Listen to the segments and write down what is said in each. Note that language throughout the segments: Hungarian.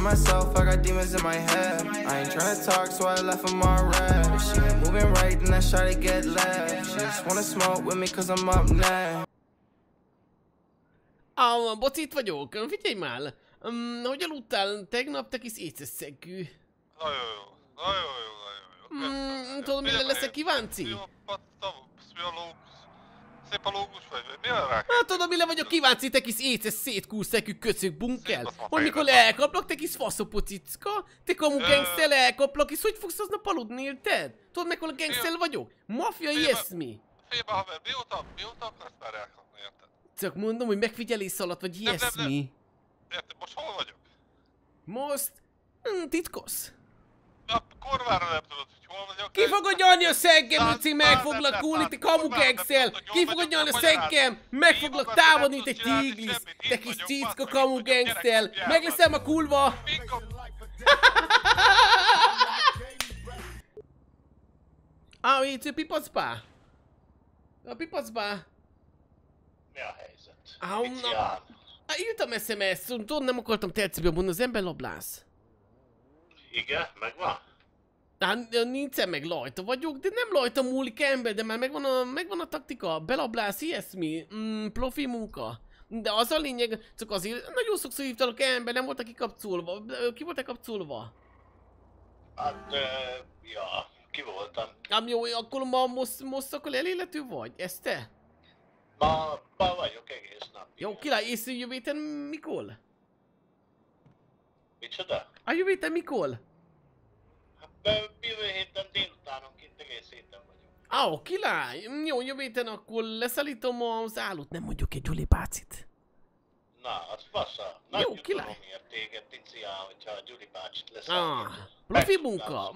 to myself, I got demons in my head. I ain't tryna talk, so I left them all red. If she ain't moving right, then I try to get left. She just wanna smoke with me cause I'm up now. Ah, bocs, itt vagyok. Figyelj már! Hogy aludtál tegnap, te kis éceszegű? Nagyon jó. Tudom, mire leszek kíváncsi? Szép a lógus vagy, mi a rá? Hát tudom, mire vagyok kíváncsi, te kis éces szétkúszekű köcök bunkel? Hogy mikor elkaplak, te kis faszopocicka? Te kamu gangster elkaplak, és hogy fogsz aznap aludni, érted? Tudod, mekkora gangster vagyok? Mafia ilyesmi! Félbe haver, mióta akarsz már elkapni, érted? Csak mondom, hogy megfigyelés alatt vagy ilyesmi. Érted, most hol vagyok? Most... titkos. Na, korvára nem tudod, hogy hol vagyok. Ki fogod nyalni a szeggem, Luci, meg foglak kúlni, te kamugengszel! Ki fogod nyalni a szeggem, meg foglak támadni, te tiglis! Te kis cicka kamugengszel! Meg leszem a kulva! Ah, itt a pipacba! A pipacba! Mi a helyzet? Mit jár? Írtam SMS-t, tudod, nem akartam terciből mondani, az ember lablász. Igen, megvan? Hát nincsen meg, lajta vagyok, de nem lajta múlik ember, de már megvan a taktika, belablász, ilyesmi, profi munka. De az a lényeg, csak azért, nagyon sokszor hívtalak ember, nem voltak kikapcsolva, ki voltak kapcsolva? Hát, ja, ki voltam. Hát jó, akkor ma most akkor elélhető vagy, ez te? Ma vagyok egész nap. Jó, király, és jövő héten mikor? Micsoda? A jövő héten mikor? Hát jövő héten délutánon kint egész héten vagyok. Ó, király! Jó, jövő héten akkor leszállítom az álót, nem mondjuk egy Gyuli bácsit. Na, az fasza. Nagy jó, király! Miért téged, Tíciá, hogyha a Gyuli bácsit leszállítod. Profi munka!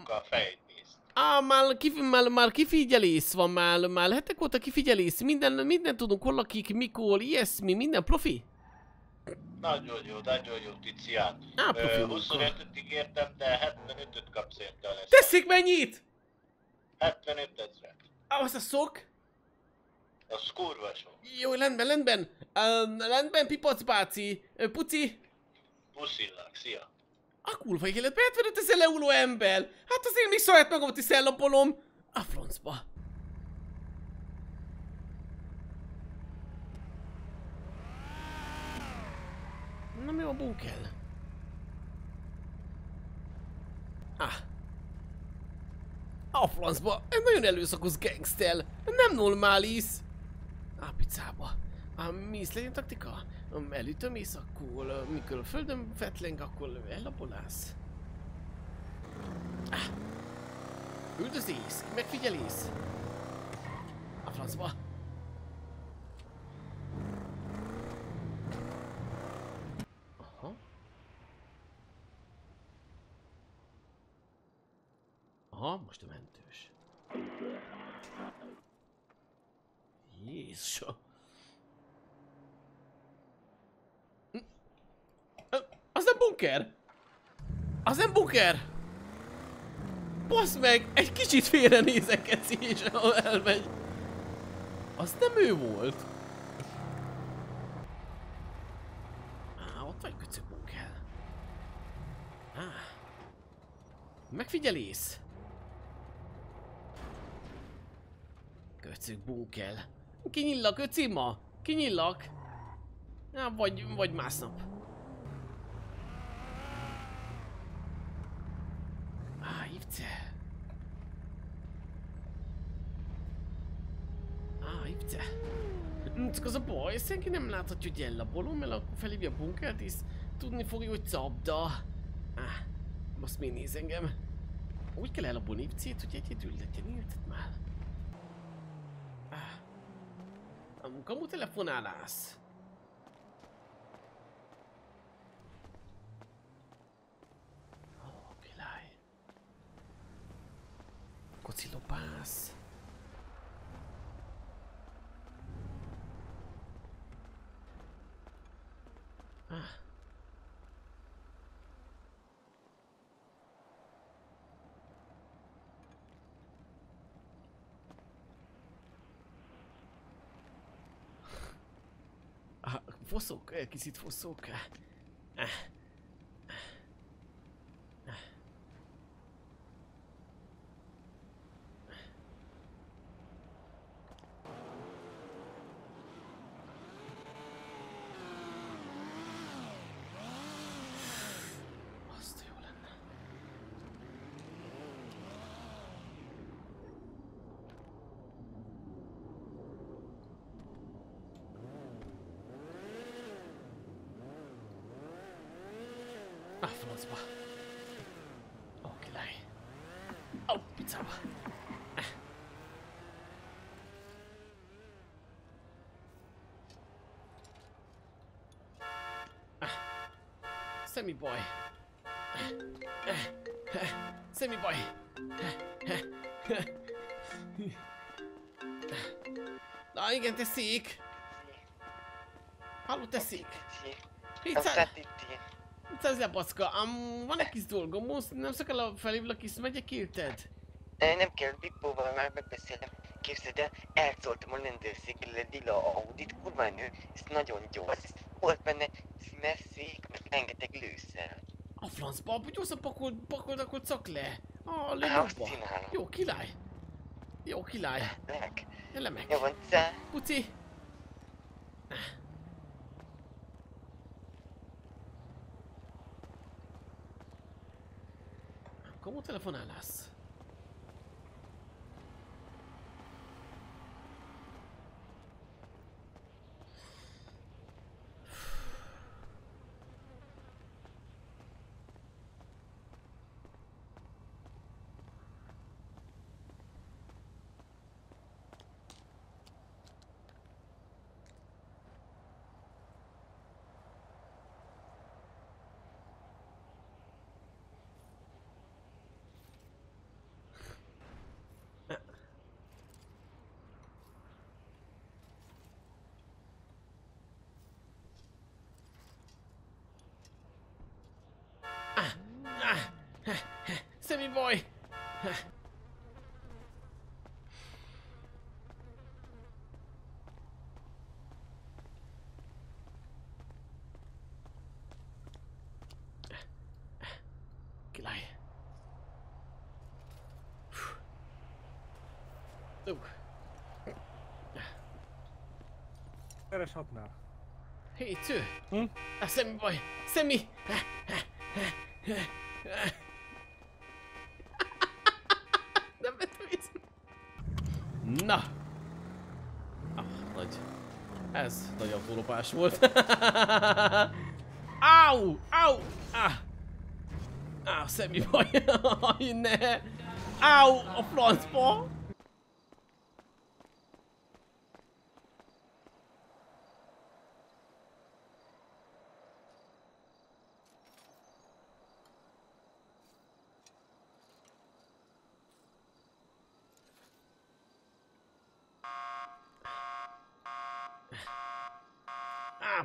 Már kifigyelés van, már hetek óta kifigyelés, minden tudunk, hol lakik, mikor, ilyesmi, minden profi. Nagyon jó, Tíciá. Á, profi munka. 25-ig értem, de 75-öt kapsz érte a lesz. Teszik mennyit? 75 000. Á, az a szok? Az kurva sok. Jó, rendben, Pipac báci, puci. Puszillak, szia. A kurva életbe 75 000 leuló ember! Hát azért még saját magamat is ellapolom! A francba! Na mi a bunkel? A francba! Ez nagyon előszakos gangster! Nem normális! A picába! Mi is legyen taktika? Elütöm ész, akkor mikor a földön fetleng, akkor ellapolász. Üldözész, megfigyelész. A francba. Aha, most a mentős. Jézusom. Az nem bunker! Az nem bunker! Basz meg! Egy kicsit félrenézek ezt is, ahol elmegy. Az nem ő volt. Ott vagy köcsög bunker. Megfigyelész! Köcsög bunker. Kinyillak, öcim ma! Kinyillak! Vagy másnap. Itt. Csak az a baj, senki nem láthatja, hogy ellabolom, mert akkor felhívja a bunkert, és tudni fogja, hogy csapda. Most még néz engem. Úgy kell ellabolni Ipcét, hogy egyedül legyen, érted már? A munkamú telefonálás. Kocilopász. Foszok, egy kicsit foszok. Aflasba. Okay. Oh, it's up. Semi boy. Semi boy. Na igen, teszik. Halló, teszik. Itt állsz le, baszka. Van egy kis dolgom, nem szakál felhívlak és megyek, érted? Nem kell, Bippóval már megbeszélem. Képzeld el, elszóltam a rendőrszékről a lila Audit, kurvánő, ez nagyon gyors. Volt benne szmeszék, meg rengeteg lőszer. A francba, gyorsan pakold, akkor cak le. A lőnyobba. Jó, király. Jó, király. Lemek. Lemek. Jó, van, szá. Kuci. Como telefonálás? Semi boy. Király. Jó. Ereshatnál. Hé, cső. Semi boy. Semi. Nem vettem észre. Na! Ez nagy autólopás volt. Áú! Áú! Áú, semmi baj. Aj, ne! Áú, a francba!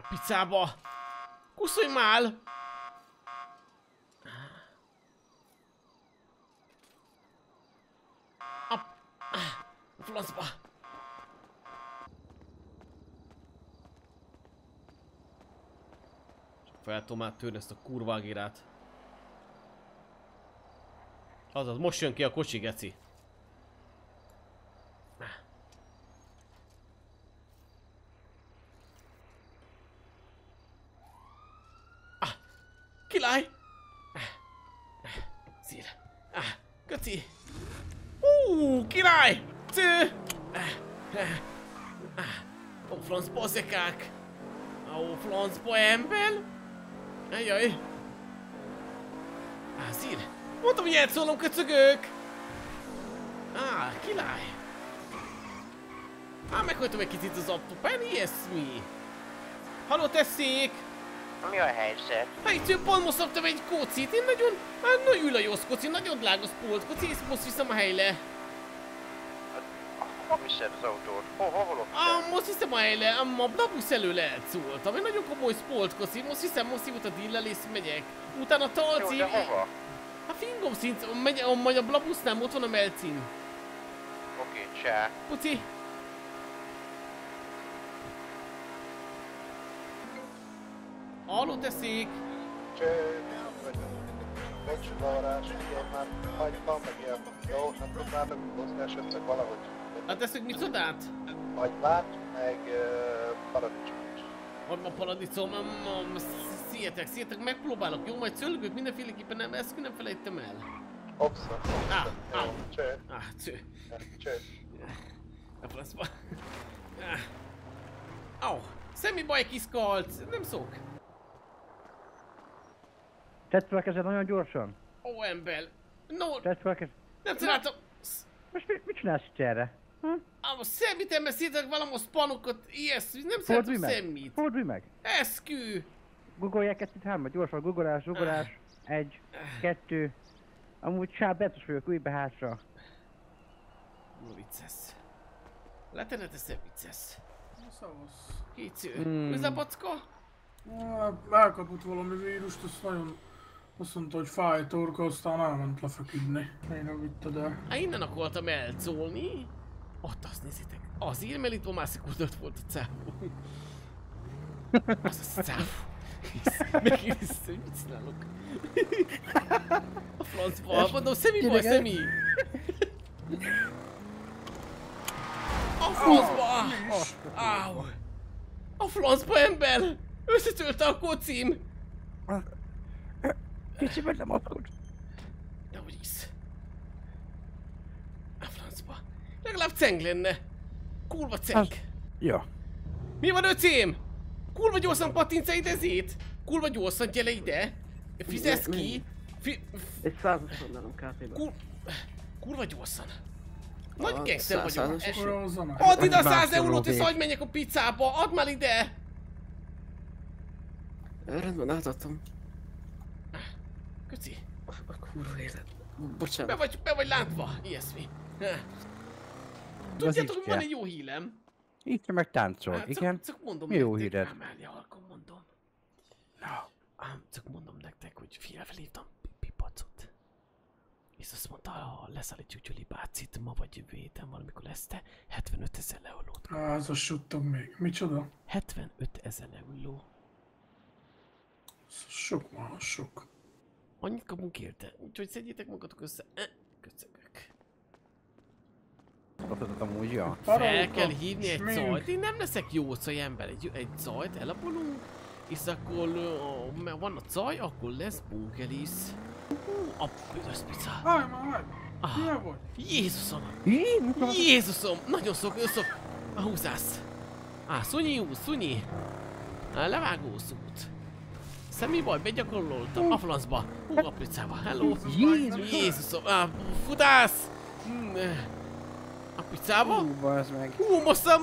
Picába! Kuszolj már! A flaszba! Fel tudom már törni ezt a kurvágérát. Azaz, most jön ki a kocsi, geci. Király! Szír! Köci! Király! Cő! Ó, francba szekák! Ó, francba ember! Ajaj! Szír! Mondtam, hogy elszólom, köcögök! Király! Meghajtom egy kicsit az aptopán, ilyesmi! Halló, tessék! Mi a helyzet? Hát, pont most szaptam egy kócit, én nagyon... Hát, nagyon ülajossz koci, nagyon drágos polt koci, és most viszem a helyre. Hova viszed az autót? Hol most viszem a helyre, a blabusz előle elszóltam, egy nagyon komoly spolt koci, most viszem, most hívott a dillel és megyek. Utána talci... Jó, de hova? A fingom szint, majd a blabusz nem, ott van a melcin. Oké, csá. Puci. Halló, teszik! Cső, becsülvarás, ilyen már hagytam, meg ilyen jó, nem tudnának hozni esetleg valahogy. Hát teszünk micodát? Hagymát, meg paradicsom is. Hagyma, paradicsom, szietek, megpróbálok, jó? Majd szőlögök mindenféleképpen, nem eszkü, nem felejtem el. Obszor. Cső. Cső. Cső. A francba. Au, semmi baj, kiszkalc, nem szok. Tetszőlekezed nagyon gyorsan? Ó, ember! No! Tetszőlekezed... Nem találtam... Most mit csinálsz itt erre? Ám semmit nem beszéltek valami szpanokat, ilyesmi, nem szeretem semmit. Fordulj meg! Eskü! Googolják ezt itt hármat, gyorsan, googolás, egy, kettő. Amúgy sábbetos vagyok, új be hátra. Jó viccesz. Letered ezt nem viccesz. Szavusz. Kétsző. Ez a packa? Elkapott valami vírust, azt nagyon... Azt mondta, hogy fáj torka, aztán elment lefeküdni. Én vitted el. Hát innen akartam elcolni. Ott azt nézzétek. Azért, mert itt ma mászik utat volt a cáfó. Az a cáfó. Megint hiszem, hogy mit csinálok. A francba. Mondom, Szemi baj, Szemi. A francba. Áú. A francba, ember. Összetörte a kocim. Kicsiben nem adkod. De hogy hisz. A francba. Legalább ceng lenne. Kurva ceng. Ja. Mi van, öcém? Kurva gyorsan patinca ide zét. Kurva gyorsan gyere ide. Fizesz ki. Egy 100-as mondanom KT-ben. Kurva gyorsan. Nagy gangster vagyok. Add ide a 100 eurót és hagyj menjek a picába. Add már ide. Rendben, átadtam. Köci. Kurva élet. Bocsánat. Be vagy lántva. Ilyeszmi. Tudjátok, van egy jó hílem. Itt meg táncol, igen? Mi jó híred? Ám csak mondom nektek, hogy felhívtam Pipacot. És azt mondta, ha leszállítjuk Gyuli bácit, ma vagy jövő héten valamikor lesz, te 75 000 leolót. Az a suttam még. Micsoda? 75 000 leoló. Sok már, sok. Annyit kapunk érte, úgyhogy szedjétek magatok össze. Köszönök. Fel kell hívni egy zajt. Én nem leszek jó szaj ember. Egy zajt elapolunk. És akkor, mert van a zaj, akkor lesz bógelis. A büdös pica. Jézusom! Jézusom! Nagyon szok. A húzász. Szunyi húz, szunyi. Levágó szút. Semmi baj, begyakoroltam a flancba. A picába, hello. Jézusom! Futász! A picába?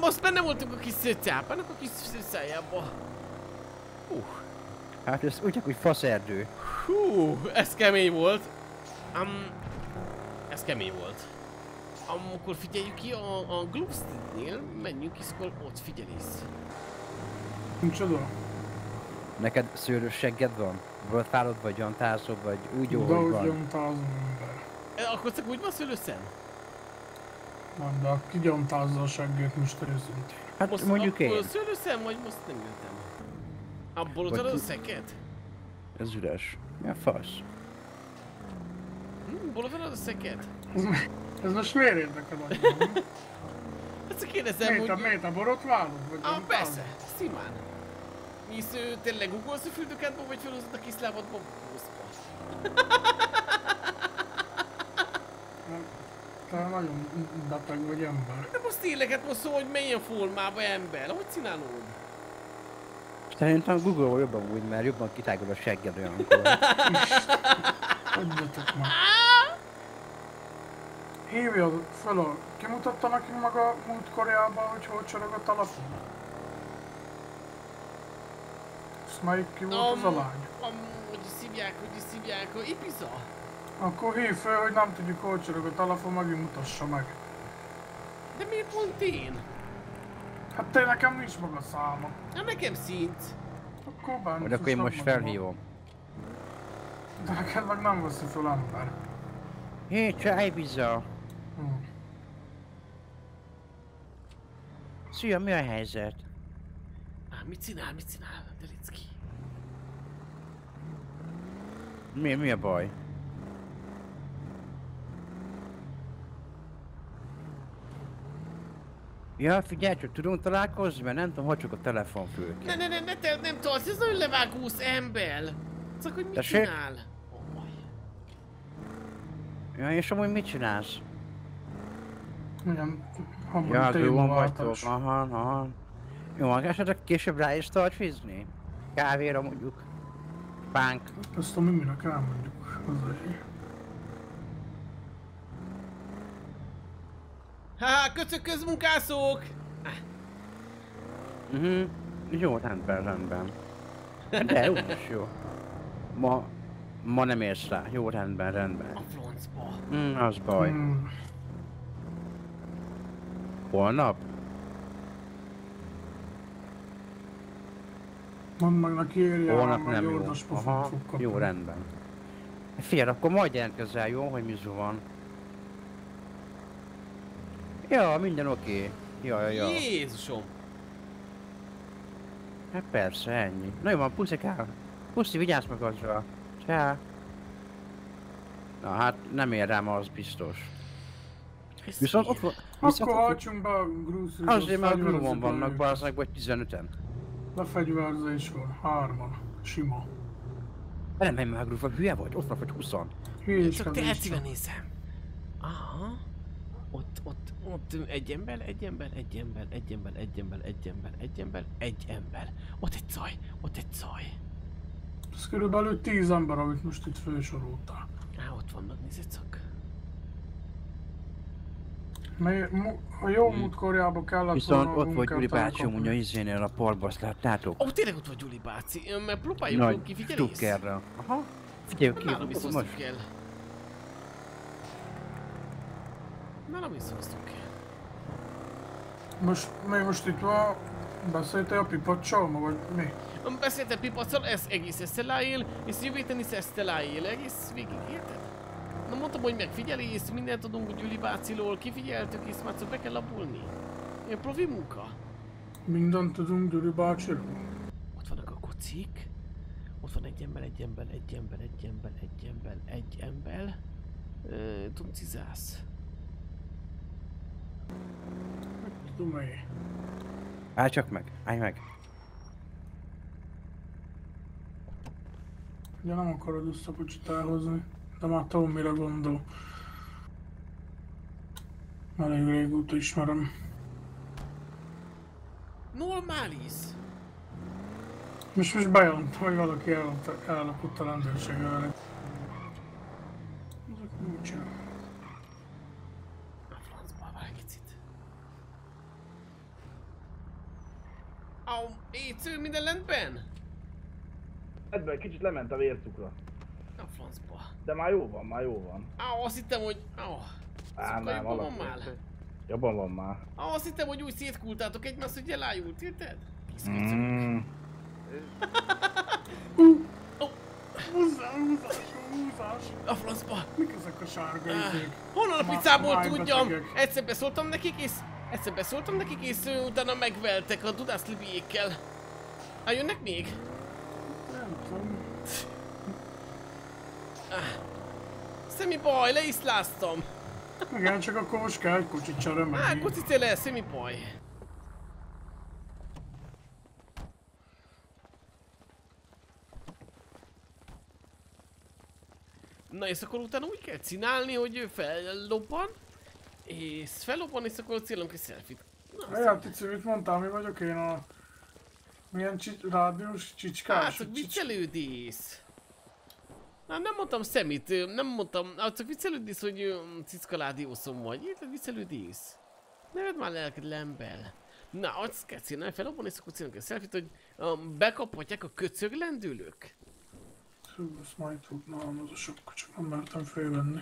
Most benne voltunk a kis cápának a kis szájába. Hát ez úgy, hogy faszerdő. Hú, ez kemény volt. Ez kemény volt. Akkor figyeljük ki a Gloopstick-nél, menjünk iszkol, ott figyelsz. Micsoda? Neked szőrös segged van? Volt fárad vagy gyantázod, vagy úgy jó, hogy van? De úgy gyantázom. Akkor csak úgy van szőrös szem? Nem, de ki gyantázza a seggét most előszintén? Hát most mondjuk én. Most szőrös szem, vagy most nem jöttem? Abból utalod a szeket? Ez üres. Mi a fasz? Bolotanod a szeket? Ez most miért érdekel annyira? Hát csak kérdezem, hogy... Miért a borotválod? Persze, szimán. Hisz ő tényleg ugolsz a fürdőkádba, vagy felhozod a kiszlábadba búzba? Te nagyon beteg vagy ember. De most tényleg, hát most szó, hogy milyen formában ember. Hogy csinálod? Szerintem Google-val jobban úgy, mert jobban kitágod a segged olyankor. Adjatok már. Hívjad fel a... Kimutatta nekünk maga múlt Koreában, hogy hol csorog a telefon? Azt melyik ki volt az a lány? Hogy is hívják, hogy Ibiza? Akkor hív fel, hogy nem tudjuk, hol csorog a telefon, megint mutassa meg. De miért pont én? Hát te nekem nincs maga száma. Na nekem szint. Akkor bánt. Vagy akkor én most felhívom. De neked meg nem veszi fel ember. Hé, csaj, bizony. Szia, mi a helyzet? Mit csinál, Delicki? Mi a baj? Ja, figyelj csak, tudunk találkozni, mert nem tudom, hogy csak a telefon fül ki. Ne, nem tarts, ez nagyon levágósz ember! Csak hogy mit csinál? Ja, és amúgy mit csinálsz? Ja, gőban vagytok, aha. Jó, esetleg később rá is tarts vízni? Kávéra mondjuk. bank. Azt tudom, hogy minek elmondjuk hozzá. Há, köcök közmunkászók! Jó, rendben, rendben. De jó, jó. Ma nem érsz rá. Jó, rendben, rendben. A floncba. Az baj. Holnap? Mondd meg neki, érjel, holnap nem jó. Aha, jó, rendben. Fél, akkor majd jelentkezz el, jó, hogy mizu van. Ja, minden oké. Ja. Jézusom! Hát persze, ennyi. Na jó van, puszikál. Puszi, vigyázz magadra. Csá. Na hát, nem ér rám, az biztos. Viszont ott van... Akkor haltsunk be a grúzról. Azért már a grúvon vannak, barásznak, vagy 15-en. Lefegyverzés van, 3-an. Sima. Nem menj már a grúvon, hülye vagy? Ott van, vagy 20-an. Csak te elcíven nézem. Aha. Ott egy ember. Ott egy zaj. Ez körülbelül 10 ember, amit most itt felsoroltál. Á, ott vannak, nézd csak. A jó múltkorjában kellett viszont volna a munkát. Viszont ott vagy Gyuri bácsom, ugye izénél a parba, azt láttátok? Ó, tényleg ott vagy Gyuri bácsi, mert próbáljuk ki, figyelsz? Nagy stukkerre. Aha. Figyeljük ki, ott most. Nálam is szóltunk el. Most itt van, beszéltél a pipacsal, vagy mi? Beszéltél pipacsal, ez egész eszteláél, és jövőten is eszteláél, egész végig, érted? Na mondtam, hogy megfigyelj, és mindent tudunk, hogy Gyuli bácilól kifigyeltük, és már csak be kell lapulni. Ilyen profi munka. Mindent tudunk Gyuri bácsiról. Ott vannak a kocik. Ott van egy ember. Tuncizász. Állj csak meg, Ugye nem akarod ezt a kocsit elhozni, de már tudom, mire gondol. Már elég régóta ismerem. Normális! Most bejelentom, hogy valaki ellopott a rendőrségre. Ezek nem csinálják. Éjtsző, minden lentben? Ebben egy kicsit lement a vércukra. A francba. De már jó van. Á, azt hittem, hogy... Á, nem, jobban van már. Á, azt hittem, hogy úgy szétkultátok egymást, hogy elájult, érted? Kiszköcögök. Húzás. A francba. Mik ezek a sárga izék? Honnan a picából tudjam? Egyszer beszóltam nekik, és... utána megveltek a dudászlibiékkel. Hát jönnek még? Nem tudom. Semmi baj, leiszláztam. Igen, csak akkor most kell egy kocsit cserélni. Hát, kocsit le, semmi baj. Na és akkor utána úgy kell csinálni, hogy ő fellobban. És felobban, és akkor célom ki szelfit. Ajá, Tici, mit mondtál, mi vagyok én a... Milyen rádiós csicskás? Hát, csak viccelődész! Na, nem mondtam semmit, csak viccelődész, hogy cicka rádiószom vagy. Érted, viccelődész? Ne vedd már lelked lembel. Na, azt kell csinálni felobban, és akkor célom ki szelfit, hogy bekaphatják a köcsög lendülők. Hú, ezt majd tudnám, az a sok, csak nem mertem fölvenni.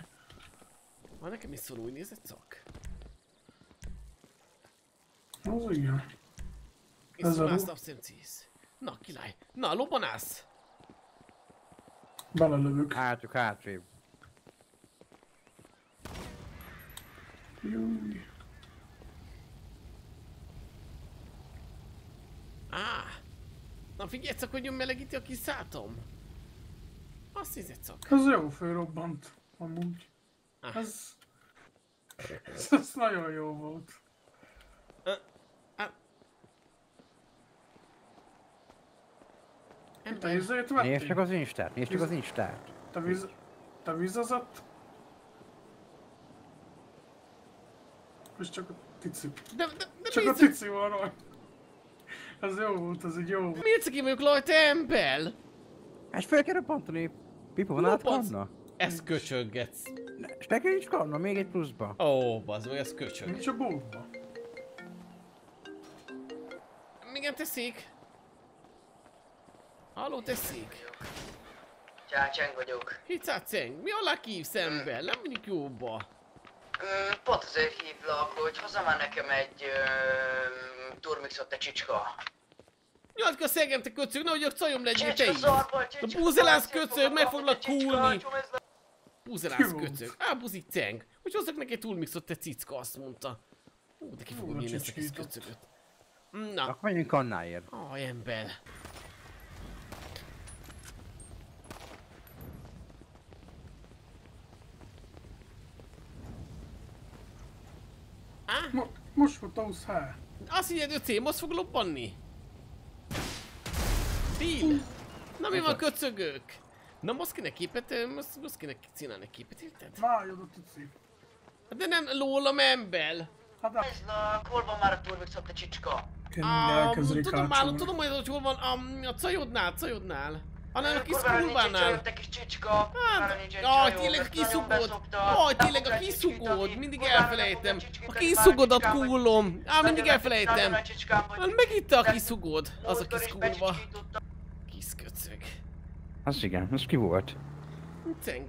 Már nekem is szól, úgy nézed, csak? Ó, igen. Iszolás napszem 10. Na, király. Na, lobbanász! Belelövök. Hátrébb. Júj. Na figyelj csak, hogy jön melegíti a kis szátom. Azt nézed csak. Ez jó felrobbant, amúgy. Ez nagyon jó volt. Te vizet vettél? Nézd csak az Instát. Te vizazott? És csak a Tici. Csak a Tici van rajta. Ez jó volt, ez így jó volt. Miért csak én vagyok lajta ember? És föl kell röppantani piponát karna. Ez köcsöggetsz. És neked nincs karna, még egy pluszba. Ó, bazd meg, ez köcsög. Nincs a boltba. Igen, teszik. Halló, teszik. Csácseng vagyok. Hicácseng, mi alá kívsz ember? Nem mindig jóba. Pont azért hívlak, hogy hozzá már nekem egy turmixot, te csicska. Nyolc kösz engem, te köcsög, nehogy a cajom legyél te így. A búzelánsz köcsög, meg foglak kúlni. Búzelánsz köcsög, ábuzik ceng. Hogy hozzak neki egy turmixot, te cicka, azt mondta. Ó, de ki fogom én ezt a kis köcsögöt. Na. Akkor menjünk annáért. Aj, ember. Most volt ahhoz há. Azt hiszed, hogy cém, most fog loppanni. Deal. Na mi van, köcsögök? Na most kéne képet, most kéne csinálni képet, érted? Már jön a cicé. De nem lólam ember. Ez hol van már a turmixot, te csicska? Tudom, hogy hol van a cajodnál. Annak a kis kurvánál. Jaj, tényleg a kiszugod. Jaj, tényleg a kiszugod. Mindig elfelejtem. A kiszugodat kúlom. Á, mindig elfelejtem. Megitta a kiszugod. Az a kis kurva. Kis köcsög. Az igen, az ki volt? Ceng.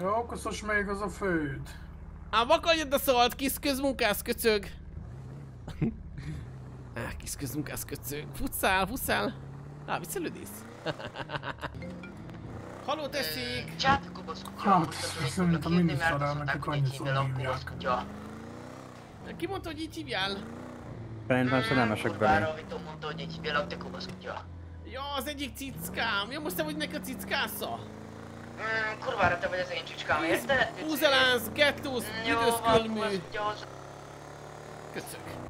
Jó, koszos még az a főd. Á, vakarjad a szalt, kis közmunkász köcsög. Á, kis közmunkász köcsög. Fusszál. Á, viccelődész? Haló, teszik! Csát a kobasz kutya! Hát, szerintem mindig szarálnak, hogy annyi szóval hívják. Ki mondta, hogy így hívjál? Szerintem szarálmasak benne. Kurvára, Vitom mondta, hogy így hívjálak, te kobasz kutya. Ja, az egyik cickám! Ja, most te vagy neki a cickásza? Kurvára, te vagy az én csicskám, érted? Húzelánsz, gettósz, üdöszkölmű! Köszönöm.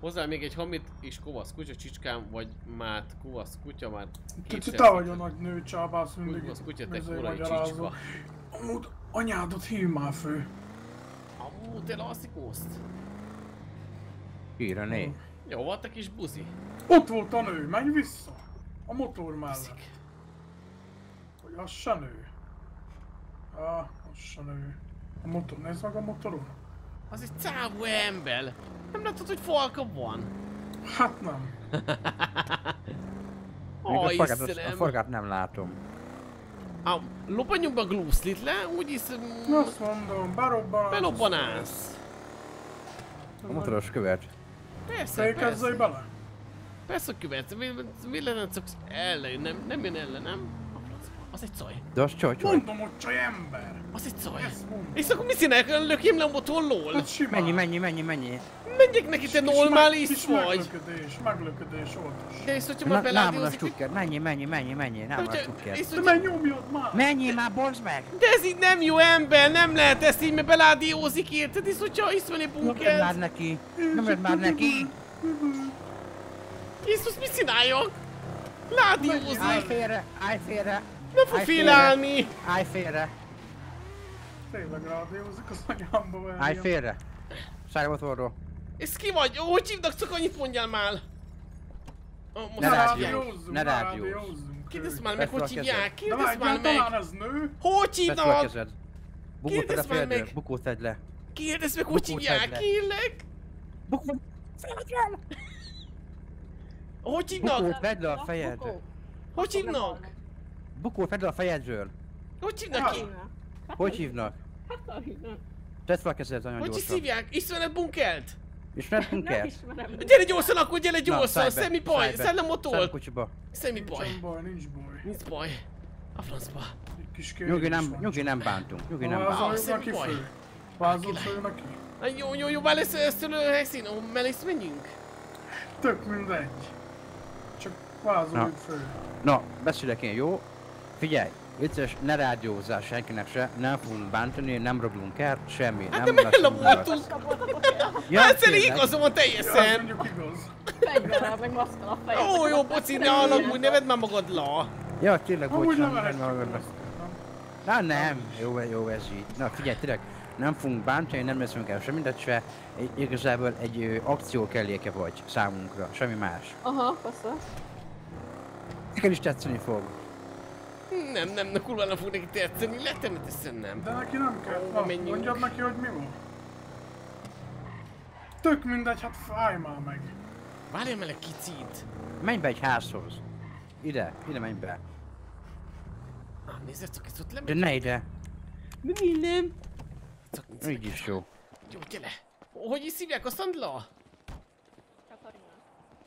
Hozzá még egy hamit és kovasz kutya csicskám, vagy mát kovasz kutya már kétszer. Te vagy a nagy nő csábász mindig. Kovasz kutya, te korai csicska. Amúgy anyádat hív már fő. Amúgy te lasszikózt. Hír a né. Jó, volt a kis buzi. Ott volt a nő, menj vissza. A motor mellett. Hogy az se nő. Á, az se nő. A motor, nézd meg a motoron. Az egy cávú ember. Nem látod, hogy falka van? Hát nem. Oh, a forgát nem látom. Lopanyunk be a glúszlit le, úgy hiszem... Azt mondom, berobbanálsz. Belobbanálsz. A motoros követ. Persze, persze. Bele. Persze, hogy követ. Mi lenne szoksz ellen? Nem jön ellen, nem? Az egy caj. De az csaj. Mondom, hogy csaj ember. Az egy caj. És akkor mit csinálják? Lökjém le a motorról? Mennyi. Menjek neki, te normális vagy! Meglöködés oltos. De és hogyha már beládiózik... Menjél, nem van a tukker. De menj, nyomjad már! Menjél már, bontsd meg! De ez így nem jó ember, nem lehet ezt így, mert beládiózik, érted? És hogyha iszmeni bunker... Nyomjad már neki! Jézus, mit csináljak? Ládiózik! Állj félre! Nem fog félelni! Állj félre! Tényleg rádiózik, az anyámba verjem. Állj félre! Sárga motorról. Ez ki vagy? Ó, hogy hívnak? Csak annyit mondjál már! Ne rádiózzunk! Kérdezz már meg, hogy hívják? Kérdezz már meg! Hogy hívnak? Kérdezz már meg! Bukót tedd le! Kérdezz meg, hogy hívják? Kérlek! Bukót fejedre! Hogy hívnak? Bukót vedd le a fejedről! Hogy hívnak? Bukót vedd le a fejedről! Hogy hívnak ki? Hogy hívnak? Tedd fel a kezedet nagyon gyorsan. Hogy is hívják? Ismered bunkert? Ismered bunkert? Nem ismerem. Gyere gyorsan akkor, gyere gyorsan! Semmi baj! Szellemotól! Szállj a kocsiba! Semmi baj! Nincs baj! A francba! Nyugi nem bántunk! Nyugi nem bántunk! Semmi baj! Vázol föl neki! Jó, bár lesz ezt a helyszín, mellészt menjünk! Tök mindegy! Csak vázoljuk föl! Na, beszélek én, jó? Figyelj! Vicces, ne rádiózzál senkinek se, nem fogunk bántani, nem rablunk el, semmi. Hát de meglapultunk! Hát szerint igazom van teljesen! Fegyverrel, meg maszkal a fejed. Ó, jó, boci, ne alakul, ne vedd már magad la! Ja, tényleg, bocsánat, nem. Na nem, jó ez így. Na figyelj, tényleg, nem fogunk bántani, nem leszünk el mindet se, igazából egy akció kelléke vagy számunkra, semmi más. Aha, passzol. Neked is tetszeni fog. Nem, na kurva nem fog neki tetszeni, letemeteszen nem. De neki nem kell, mondjad neki, hogy mi volt. Tök mindegy, hát fáj már meg. Várjál meg egy kicsit. Menj be egy házhoz. Ide menj be. Nézd, csak ez ott lemegy. De ne ide. Mi nem? Így is jó. Jó, gyere. Hogy is hívják a Sandla? Katalina.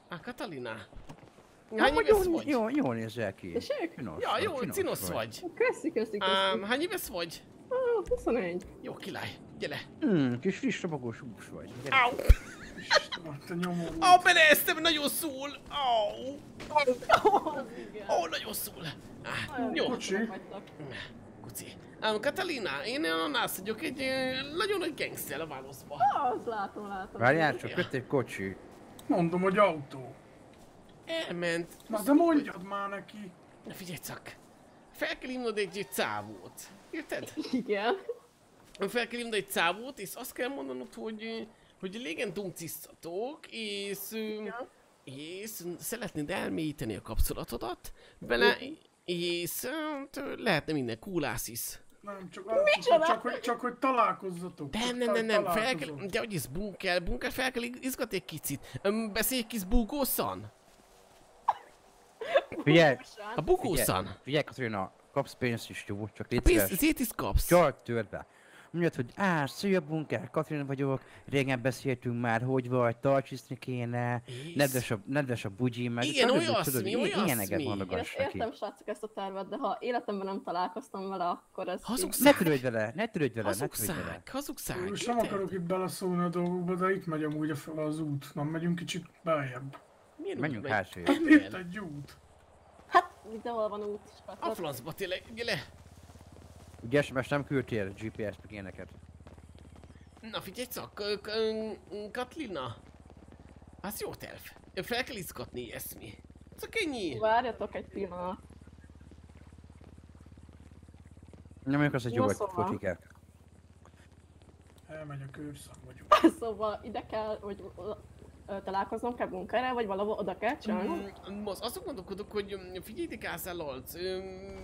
Á, Katalina. Hány éves vagy? Jó nézel ki. Tessék? Ja, jó, csinos vagy. Köszi. Hány éves vagy? 21. Jó, király. Gyere. Kis friss robogós hús vagy. Au! Au, beleeztem, nagyon szól! Au! Au, nagyon szól! Jó. Kucsi. Katalina, én a nász vagyok, egy nagyon nagy gangster a válaszba. Az látom. Várjál csak, jött egy kocsi. Mondom, hogy autó. Elment. Na de mondjad már neki. Na figyelj csak. Fel kell hívnod egy cávót. Érted? Igen. Fel kell hívnod egy cávót, és azt kell mondanod, hogy légen dumciztatok, és... Igen. És szeretnéd elmélyíteni a kapcsolatodat vele, és lehetne minden kúlász is. Nem, csak hogy találkozzatok. Nem, fel kell, de hogy ez bunker, fel kell izgatni egy kicsit. Beszélj egy kis bugószan. Figyelj! A bugószan! Figyelj, Katrina, kapsz pénzt is, jó? Csak légy szíves. Pénzt is kapsz! Csak törd be! Mondjad, hogy szia bunker, Katrina vagyok, régen beszéltünk már, hogy vagy, tartsiszni kéne, nedves a bugyi, meg... Igen, olyasmi! Én ezt értem, srácok, ezt a tervet, de ha életemben nem találkoztam vele, akkor ez... Hazugszák! Ne törődj vele! Hazugszák! Most nem akarok itt beleszólni a dolgokba, de itt megy amúgy az út. Nem megyünk kicsit beljebb. Menjünk hátsóért. Hát itt egy út! Hát, mindenhol van út is. A flancba tényleg, le! Ugye SMS nem küldtél GPS-be ilyeneket. Na figyelj csak, Katlina! Az jó terv. Fel kell izgatni ilyesmi. Csak ennyi! Várjatok egy pillanat. Nem mondjuk azt, hogy jó vagy, fotikák. Elmegy a kőrszak vagyunk. Szóval ide kell, hogy... találkoznom kell bunkerrel, vagy valahol oda kell csinálni? Most azt gondolkodok, hogy figyeljétek Ászállalc,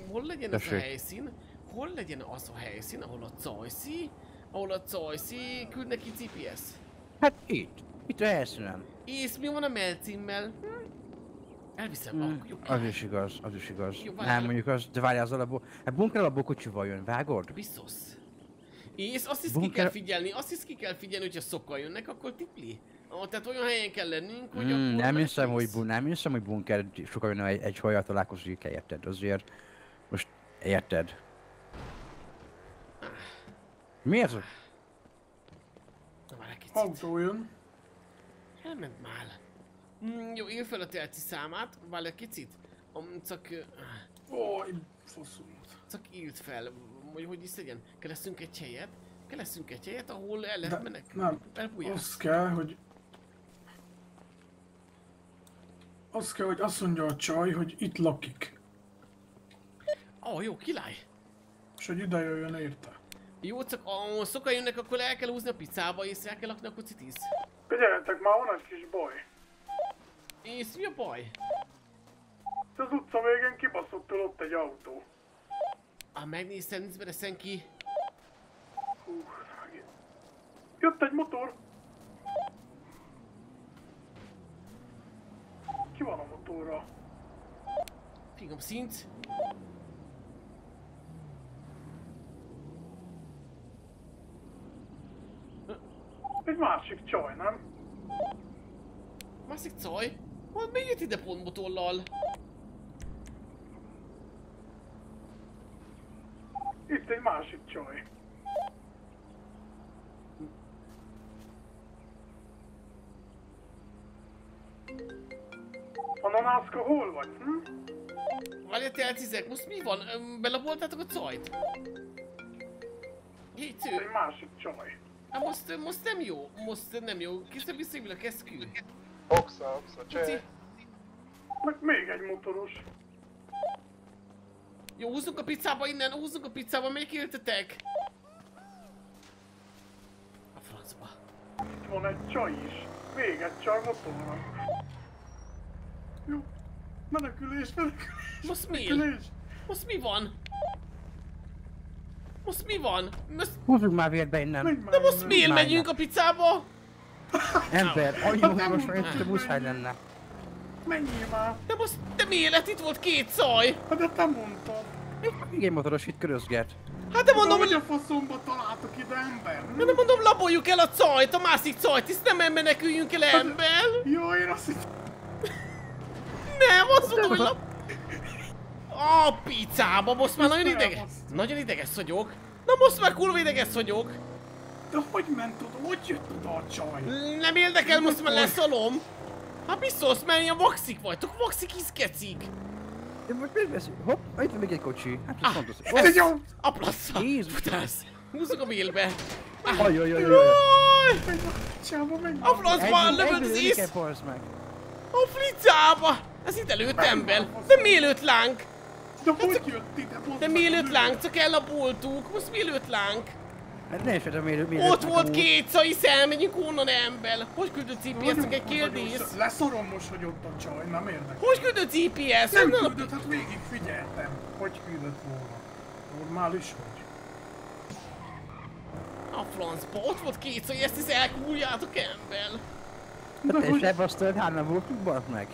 hol legyen ez a helyszín? Hol legyen az a helyszín, ahol a Cajszi küld neki GPS? Hát itt a helyszínen. És mi van a melcimmel? Elviszem maguk. Az is igaz. Nem mondjuk az, de várjál az alapból. Hát bunker alapból kocsival jön, vágod? Biztos. És azt is ki kell figyelni, hogyha szokkal jönnek, akkor tipli. Tehát olyan helyen kell lennünk, hogy akkor... Nem hiszem, hogy bunker sokan egy hajjal találkozik, érted? Azért... Most... Érted? Mi ez? Na már egy kicsit. Autó jön. Elment már. Jó, én fel a telci számát, várj egy kicsit. Csak... Oj, fosszult. Csak írt fel, hogy is legyen. Keresztünk egy helyet, ahol el lehet menekülni. Nem, az kell, hogy azt mondja a csaj, hogy itt lakik. Jó, király! És hogy ide jöjjön érte. Jó, csak ahol sokan jönnek, akkor el kell húzni a picába, és el kell lakni a kocsitíz. Figyeljetek, már van egy kis baj. És mi a baj? Az utca végén kibaszottól ott egy autó. Megnéztem, nincs bereszen ki. Jött egy motor! Ki van a motorra? Fingom szint. Egy másik csaj, nem? Másik csaj? Még jött ide pont motorral? Itt egy másik csaj. Ananászka, hol vagy? Várjál, te elcizek, most mi van? Belapoltátok a csajt? Jéző! Ez egy másik csaj. Most nem jó. Kisebb visszívül a keszkül. Oxa, csaj. Meg még egy motoros. Jó, húzzunk a picába innen, melyik éltetek? van egy csaj is. Még egy csaj motorra. Jó. Menekülés, menekülés. Most menekülés. Most mi van? Most mi van? Most... Húzzuk már vért be innen. De most miért megyünk a picába? Ember, annyira most már itt muszáj lenne. Menjél már. De most, de miért lett? Itt volt két szaj. Hát de te mondtad. Igen, motoros itt körözgert. Hát de mondom, hogy a faszomba találtok ide ember. Hát de mondom, laboljuk el a cajt, a másik cajt, hisz nem meneküljünk el ember. Jó, én azt hittem. Nem, azt mondom, hogy lab... A picába, most már nagyon ideges. Nagyon ideges vagyok. Na most már kurva ideges vagyok. De hogy ment oda? Hogy jött oda a csaj? Nem érdekel, most már leszalom. Hát biztos, mert ilyen vaxik vagytok, vaxik iszkecik. De most miért veszünk? Hopp, itt van még egy kocsi. Hát ez fontos. Ez jó! A plassza! Futálsz! Húzzuk a bélbe! Ajajajajaj! A plasszban lövöd az ész! A flicába! Ez itt előtt ember! De mielőtt lánk! De mielőtt lánk, csak ellaboltuk! Most mielőtt lánk! Hát ne esetem mielőtt. Ott volt két szai szem, menjünk onnan ember! Hogy küldött GPS-nek egy kérdés? Leszorom most, hogy ott a csaj, nem érdekel. Hogy küldött GPS? Nem küldött, hát végig figyeltem. Hogy küldött volna? Normális vagy. A francba, ott volt két szai, ezt is elkúrjátok ember! Hát és lebasztod, hát nem voltunk bart meg.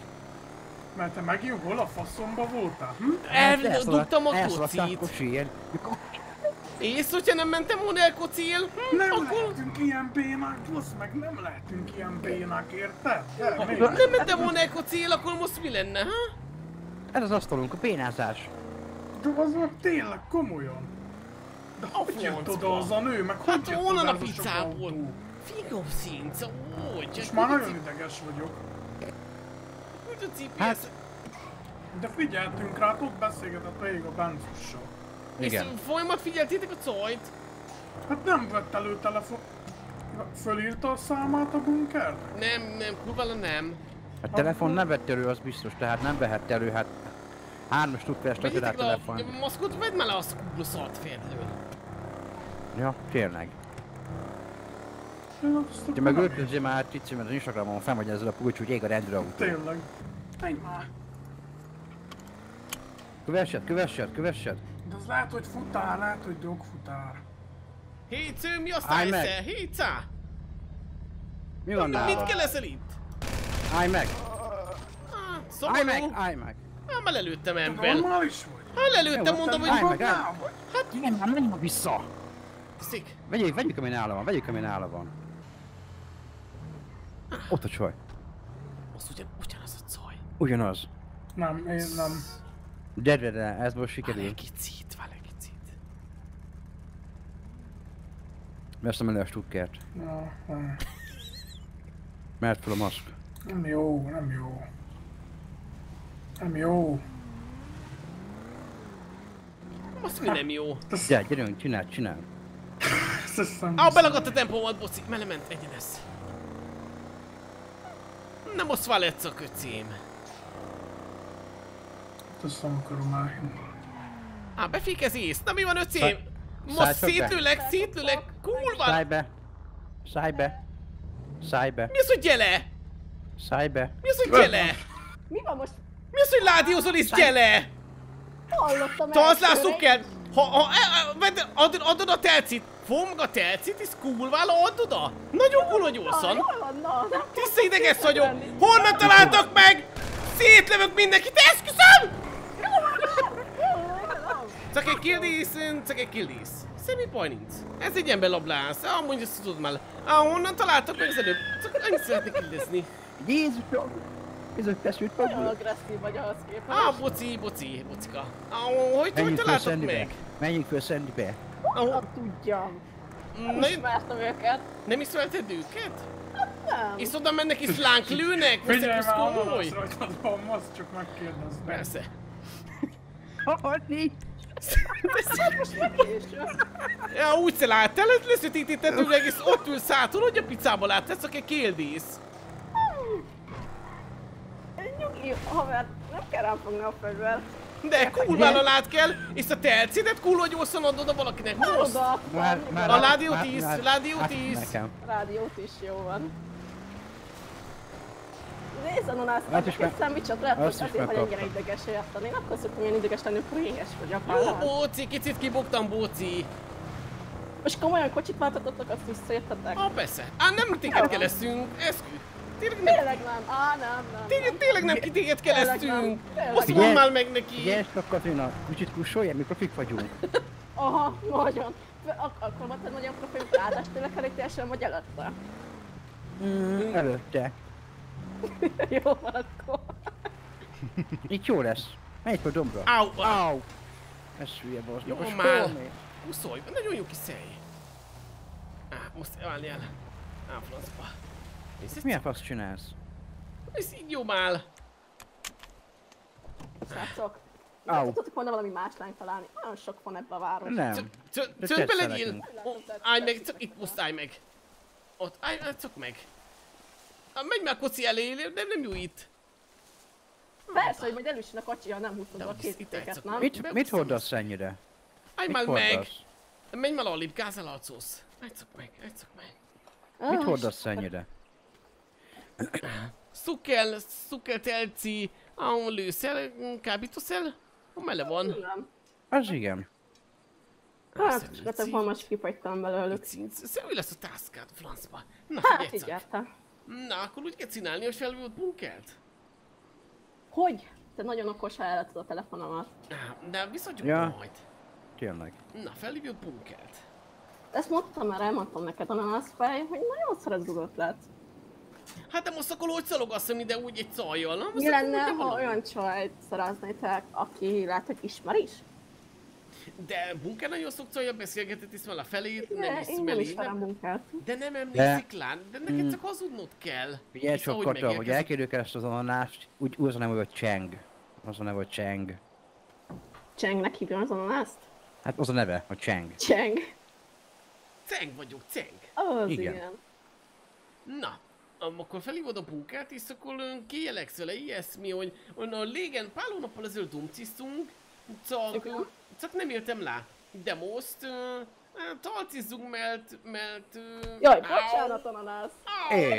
Mert te megint hol a faszomba voltál? Eldugtam a kocsit. Ész, hogyha nem mentem volna el kocil? Nem lehetünk ilyen bénák, most meg nem lehetünk ilyen bénák, érted? Nem mentem volna el kocil, akkor most mi lenne, ha? Ez az asztalunk, a bénázás. De az meg tényleg komolyan. De hogy jött oda az a nő, meg hogy jött oda ez a sok autó? Figom színca, hogy? Most már nagyon ideges vagyok. Hogy a cipés? De figyeltünk rá, ott beszélgetett végig a benzussal. És folyamat figyeltétek a cajt? Hát nem vett elő telefon... Fölírta a számát a bunkernek? Nem, kurvára nem. A telefon nem vett elő, az biztos, tehát nem vehette elő, hát... Hármas tudfest a telefon. A maszkot vedd már le a szart férlő. Ja, tényleg. Te meg öltözzél már, Tici, mert az Instagramon fel vagy ezzel a pulcs, hogy ég a rendőrautó. Tényleg. Menj már. Kövessed. De az lehet, hogy futár, lehet, hogy drogfutár. Hétsző, mi azt állsz-e? Hétszá! Mi van nálad? Mit kell ezzel itt? Állj meg! Állj meg! Hát már lelőttem ember. Normális vagy? Hát lelőttem, mondom, hogy... Állj meg, állj! Hát... Nem, menj ma vissza! Szik! Vegyük, ami nála van, Ott a csaj. Az ugyanaz a csaj. Ugyanaz. Nem, én nem. De, ez most sikerül. Vál egy kicsit. Veszem elő a stukkert. Mert fel a maszk. Nem jó. Most mi nem jó? De, gyerünk, csinál. Á, belagadt a tempómat, boci, melement egyenes. Nem most váletsz a köcém. Köszönöm, akarom már. Á, befékezész, na mi van öcém? Most szétlőlek, kurva! Szállj be. Mi az, hogy gyere? Mi van most? Mi az, hogy ládiózol és gyere? Hallottam el. Tazlászok el! Adod a telcit! Fogom a telcit, és kurvála ad oda! Nagyon kulonyolszan! Tiszta ideges vagyok! Honnan találtak meg? Szétlövök mindenkit, esküszöm! Csak egy kérdés. Semmi baj nincs. Ez egy emberlablász. Amúgy ezt tudod már. Honnan találtak meg az előbb? Csak annyit szeretnék kérdezni. Jézusom! Bizonytesült vagy? Nagyon agresszív vagy ahhoz képest. Bocika. Hogy találtok meg? Menjünk föl Szendibe. Hát tudjam. Nem ismertem őket. Nem ismerted őket? Hát nem. És oda mennek és lánk lőnek? Figyelj már a mamasz rajtad van, azt csak megkérdezd. Persze. Haladni! Ja, úgyse láttál, leszötítetted, hogy egész ott ülsz hátul, hogy a picába láttál, csak egy kérdés. Nyugi, haver, nem kell ráfogni a fegyvert. De kurvára lád kell, és a telcidet kurvagyószon add oda valakinek, most! A rádió 10, rádió 10! Rádió 10 jó van. Nézzen onnan azt, hogy hiszen micsat lehet, hogy azért, ha engem ideges érteni. Én akkor szoktam ilyen ideges lenni, hogy éhes vagyok. Jó, bóci, kicsit kibogtam, bóci! Most komolyan kocsit váltatottak, azt visszaértettek? Ah, persze. Á, nem téged keleszünk, esküd. Tényleg nem, á, nem. Tényleg nem, ki téged kelesztünk. Azt mondd már meg neki. Ilyes a Katrina, kicsit kussolj, mikor fik vagyunk. Aha, nagyon. Akkor mondtad, nagyon profil ráadás, tényleg elég teljesen vagy előtte? Előtte. Jó van akkor. Itt jó lesz. Menj fel dombra. Áú, áú. Ez hülye, bassz. Jó már. Kuszolj, nagyon jó kis szej. Á, most állj el. Á, francba. Milyen fasz csinálsz? Ez így jó már! Srácok, tudtuk volna valami más lányt találni. Nagyon sok van ebbe a város. Nem. Csöndbe legyél! Állj meg, itt most állj meg! Ott, állj, csak meg! Menj már a koci elé, nem jó itt! Persze, hogy majd elüssön a kocsi, ha nem húzod a készítéket, nem? Mit hordasz ennyire? Állj már meg! Menj már alig, gázzal arcósz! Állj csak meg, állj csak meg! Mit hordasz ennyire? Szukkel, szukkel telci, lőszel, kábítószer? Mele van? Az igen. Hát, csak most kifagytam belőlük. Szerű lesz a tászkád, francba. Na, figyelj csak. Na, akkor úgy kell csinálni, hogy felvívott bunkert? Hogy? Te nagyon okos elvetted a telefonomat. De viszonyjuk majd. Tényleg. Na, felvívott bunkert. Ezt mondtam már, elmondtam neked, hanem az fej, hogy nagyon szeretgudott lett. Hát de most akkor hogy szalogasszam ide úgy egy cajjal, nem? Mi lenne, ha olyan csajt szereznétek, aki lehet, hogy ismer is? De Bunker nagyon sok cajjal beszélgetett, hisz már a felét, nem ismeri. De nem emlékszik lán, de neked csak hazudnod kell. Figyelj csak, Kata, hogy elkérjük ezt az ananást, úgy az a neve, hogy Cseng. Az a neve, hogy Cseng. Csengnek hívjon az ananást? Hát az a neve, hogy Cseng. Cseng. Cseng vagyok, Cseng. Az igen. Na. Akkor felhívod a bunkát, és akkor kijeleksz vele ilyesmi, hogy régen pár hónappal ezelőtt dumcisztunk, csak nem értem rá. De most talcizzunk, mert... Jaj, bocsánat, ananász!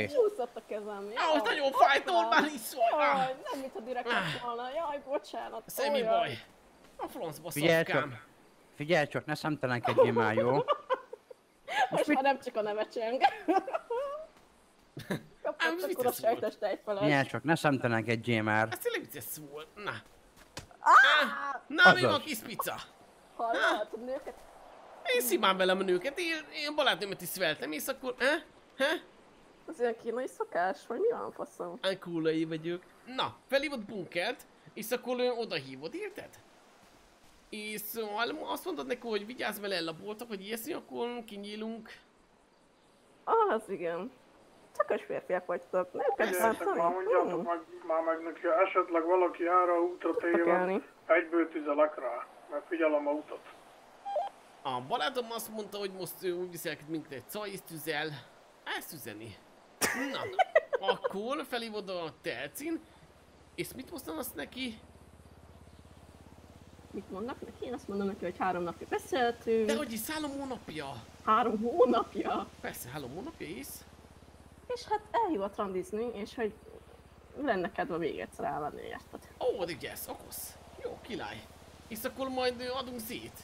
Csúszott a kezem! Jaj, nagyon fájt, normális vagy! Jaj, nem mintha direkt volna, jaj, bocsánat! Semmi baj! A francba szopkám! Figyelj csak, ne szemtelenkedjél már, jó? Most már nem csak a neve Cseng. Kapott akkor a sajtos tejfelet. Milyen csak, ne szemtelenkedjél már. Ez tényleg vicces volt. Na. Na, mi van kis pica? Hallod, a nőket? Én szimán velem a nőket, én barátnőmet is szveltem, és akkor... Az ilyen kínai szokás, vagy mi van faszom? Kulai vagyok. Na, felhívod bunkert, és akkor oda hívod, érted? És ha azt mondod neki, hogy vigyázz vele el a boltok, vagy ilyesmi, akkor kinyílunk. Az igen. Szakos férfiak vagytok, nem kezdtem szólni. Mondjátok már meg neki, ha esetleg valaki jár a útra téven, egyből tüzelek rá, mert figyelem a utat. A barátom azt mondta, hogy most ő úgy viselkedik, mint egy caj, és tüzel. Ezt üzeni. Na, akkor felhívod a telcin, és mit mondasz neki? Mit mondnak neki? Én azt mondom neki, hogy 3 napja beszéltünk. De hogy is 3 hónapja. 3 hónapja? Persze, 3 hónapja is. És hát elhívott randizni, és hogy lenne kedve még egyszer elvenni, érted? Ó, adjesz, okosz. Jó, király. És akkor majd adunk zét.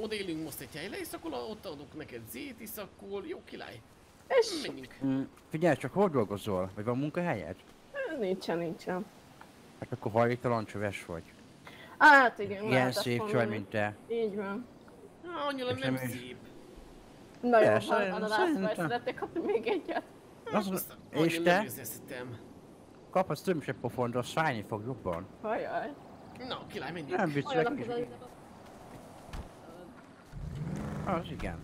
Oda élünk most egy helyre, és akkor ott adok neked zét, és akkor jó, király. És menjünk. Figyelj csak, hol dolgozol? Vagy van munkahelyed? Nincsen. Hát akkor hajléktalan csöves vagy. Hát igen, ilyen szép csaj, mint te. Így van. Annyira nem szép. Na jó, ananászba szeretnék kapni még egyet. És te? Kaphatsz több se pofont, az fájni fog jobban. Hajjaj. Na, király, menjünk. Nem viccelek is. Az igen.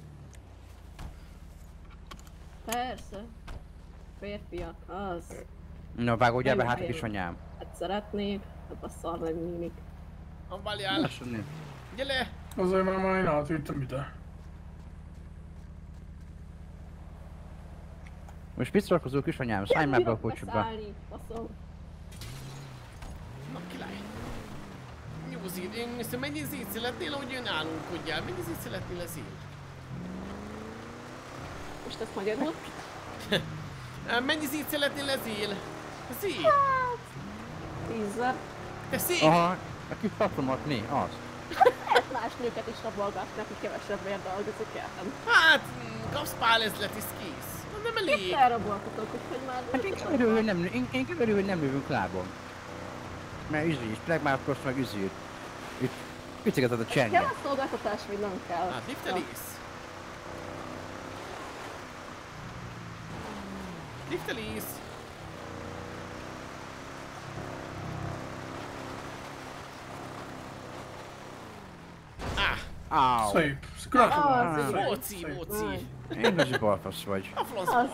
Persze. Férfiak, az. Na, vágódjál be hát a kisanyám. Hát szeretnék, hát a szar nem nyílik. Na, várjál. Gyere! Azért már én átvittem ide. Most pisztolkozó kisanyám, szállj már be a kocsiba. Na király! Nyúzz szét, én mennyi szétszületnél, ahogy ön álunkodjál? Mennyi szétszületnél a szél? Most ezt magyarul? Mennyi szétszületnél a szél? A szél? Hát... 10-zel. Te szél? Aha, aki hatomatné, az. Lehet más nőket is rabolgatni, aki kevesebben dolgozik el. Hát, kapsz pár ezlet is kész. Nem elég. Itt elraboltatok, úgyhogy már... Hát én körül, hogy nem lövünk lábon. Mert üzűs, plegmárkosz meg üzűt. Ütegeted a csengel. Kell a szolgáltatás, vagy nem kell? Hát liftelész. Liftelész. Áú. Szép. Gratulálok. Móci, móci. Igazi balfasz vagy. A flaszba.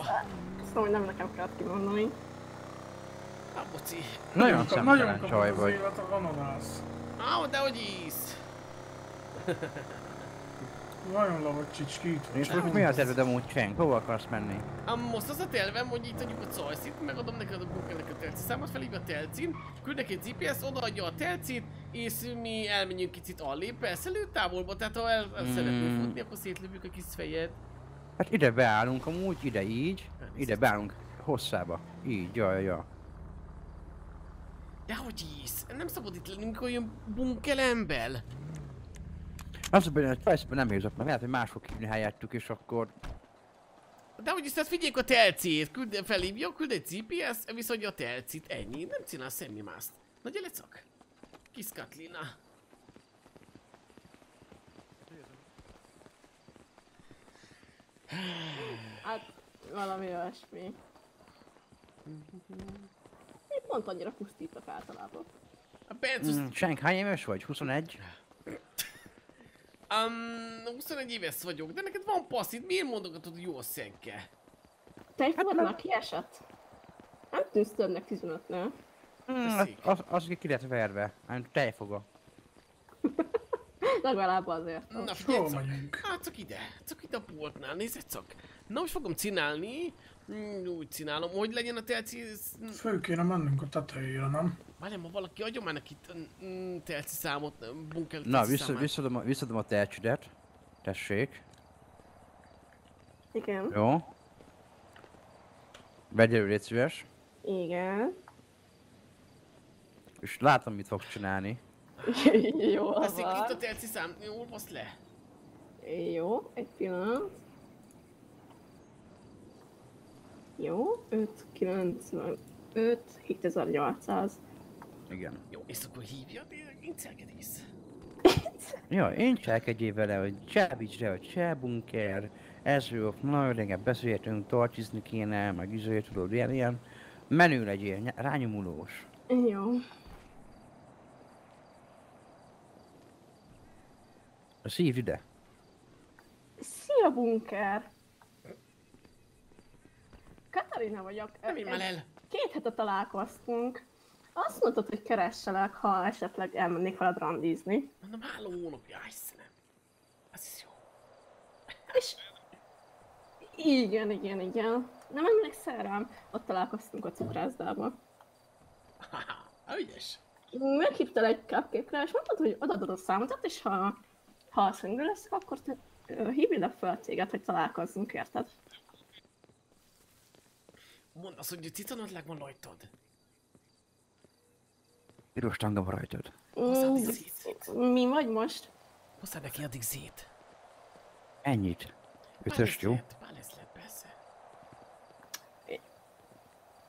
Szóval nem nekem kell kimondani. A boci. Nagyon szemtelen csaj vagy. Áú, de hogy íz. Nagyon lahogy csicskít. És most mi az erőd amúgy, Cseng? Hova akarsz menni? Most az a tervem, hogy itt adjuk a cajszit, megadom neked a bunkernek a telci számot, felhívja a telcin, küldnek egy GPS, odaadja a telcit, és mi elmenjünk kicsit alé, persze lőtávolba, tehát ha szeretnél futni, akkor szétlövjük a kis fejed. Hát ide beállunk amúgy, ide így, hát, ide beállunk hosszába, így, jaj. De hogy hisz? Nem szabad itt lennünk olyan bunkelember. Azt mondja, hogy persze nem érzek meg, lehet, hogy máshol kívül helyettük, és akkor... De hogy hisz, tehát figyeljük a telcét, felhívja, küld egy GPS, viszont a telcit, ennyi, nem csinál semmi mást. Nagy elecak. Kis Katlina. Hát, valami olyasmi. Én pont annyira pusztítok általában. A Benzus... Senk, hány éves vagy? 21? 21 éves vagyok, de neked van passzid, miért mondogatod jól Szenke? Te egy formának kiesett? Nem tűnsz többnek 15-nél. Az ki lett verve, hanem tejfoga. Legalább azért. Na figyelj csak, ide a boltnál, nézd csak. Na most fogom csinálni, úgy csinálom, hogy legyen a telci... Föl kéne mennünk a tetejére, nem? Várjál, ma valaki adjon már neki telci számot, bunker telci számát. Na, visszadom a telcsidet. Tessék. Igen. Jó. Vegyél, légy szíves. Igen. És látom, mit fog csinálni. Jó, van. Teszik itt a telci szám, olvasd le. Jó, egy pillanat. Jó, 595, 7800. Igen. Jó, és akkor hívja, én cselkedész. Jó, én cselkedjél vele, hogy cselbicsre, hogy cselbunker, ezről nagyon régen beszéltünk, tartizni kéne, meg izőt tudod, ilyen menő legyél, rányomulós. Jó. Szívd ide. Szia, bunker! Katarina vagyok. Nem én már el. 2 hete találkoztunk. Azt mondtad, hogy keresselek, ha esetleg elmennék veled randizni. Mondom, 3 hónapja, Istenem. Ez jó. És... Igen. Nem emlékszel rám? Ott találkoztunk a cukrászdában. Ha, ügyes. Meghívtál egy cupcake-re, és mondtad, hogy odaadod a számodat, és ha szengő lesz, akkor te hívj fel téged, hogy találkozzunk, érted? Mondd azt, hogy cicanadlág van rajtad. Piros tanga van rajtad. Mi vagy most? Hozzá neki addig zét. Ennyit. Ötöst, jó? Pál ez lett, persze.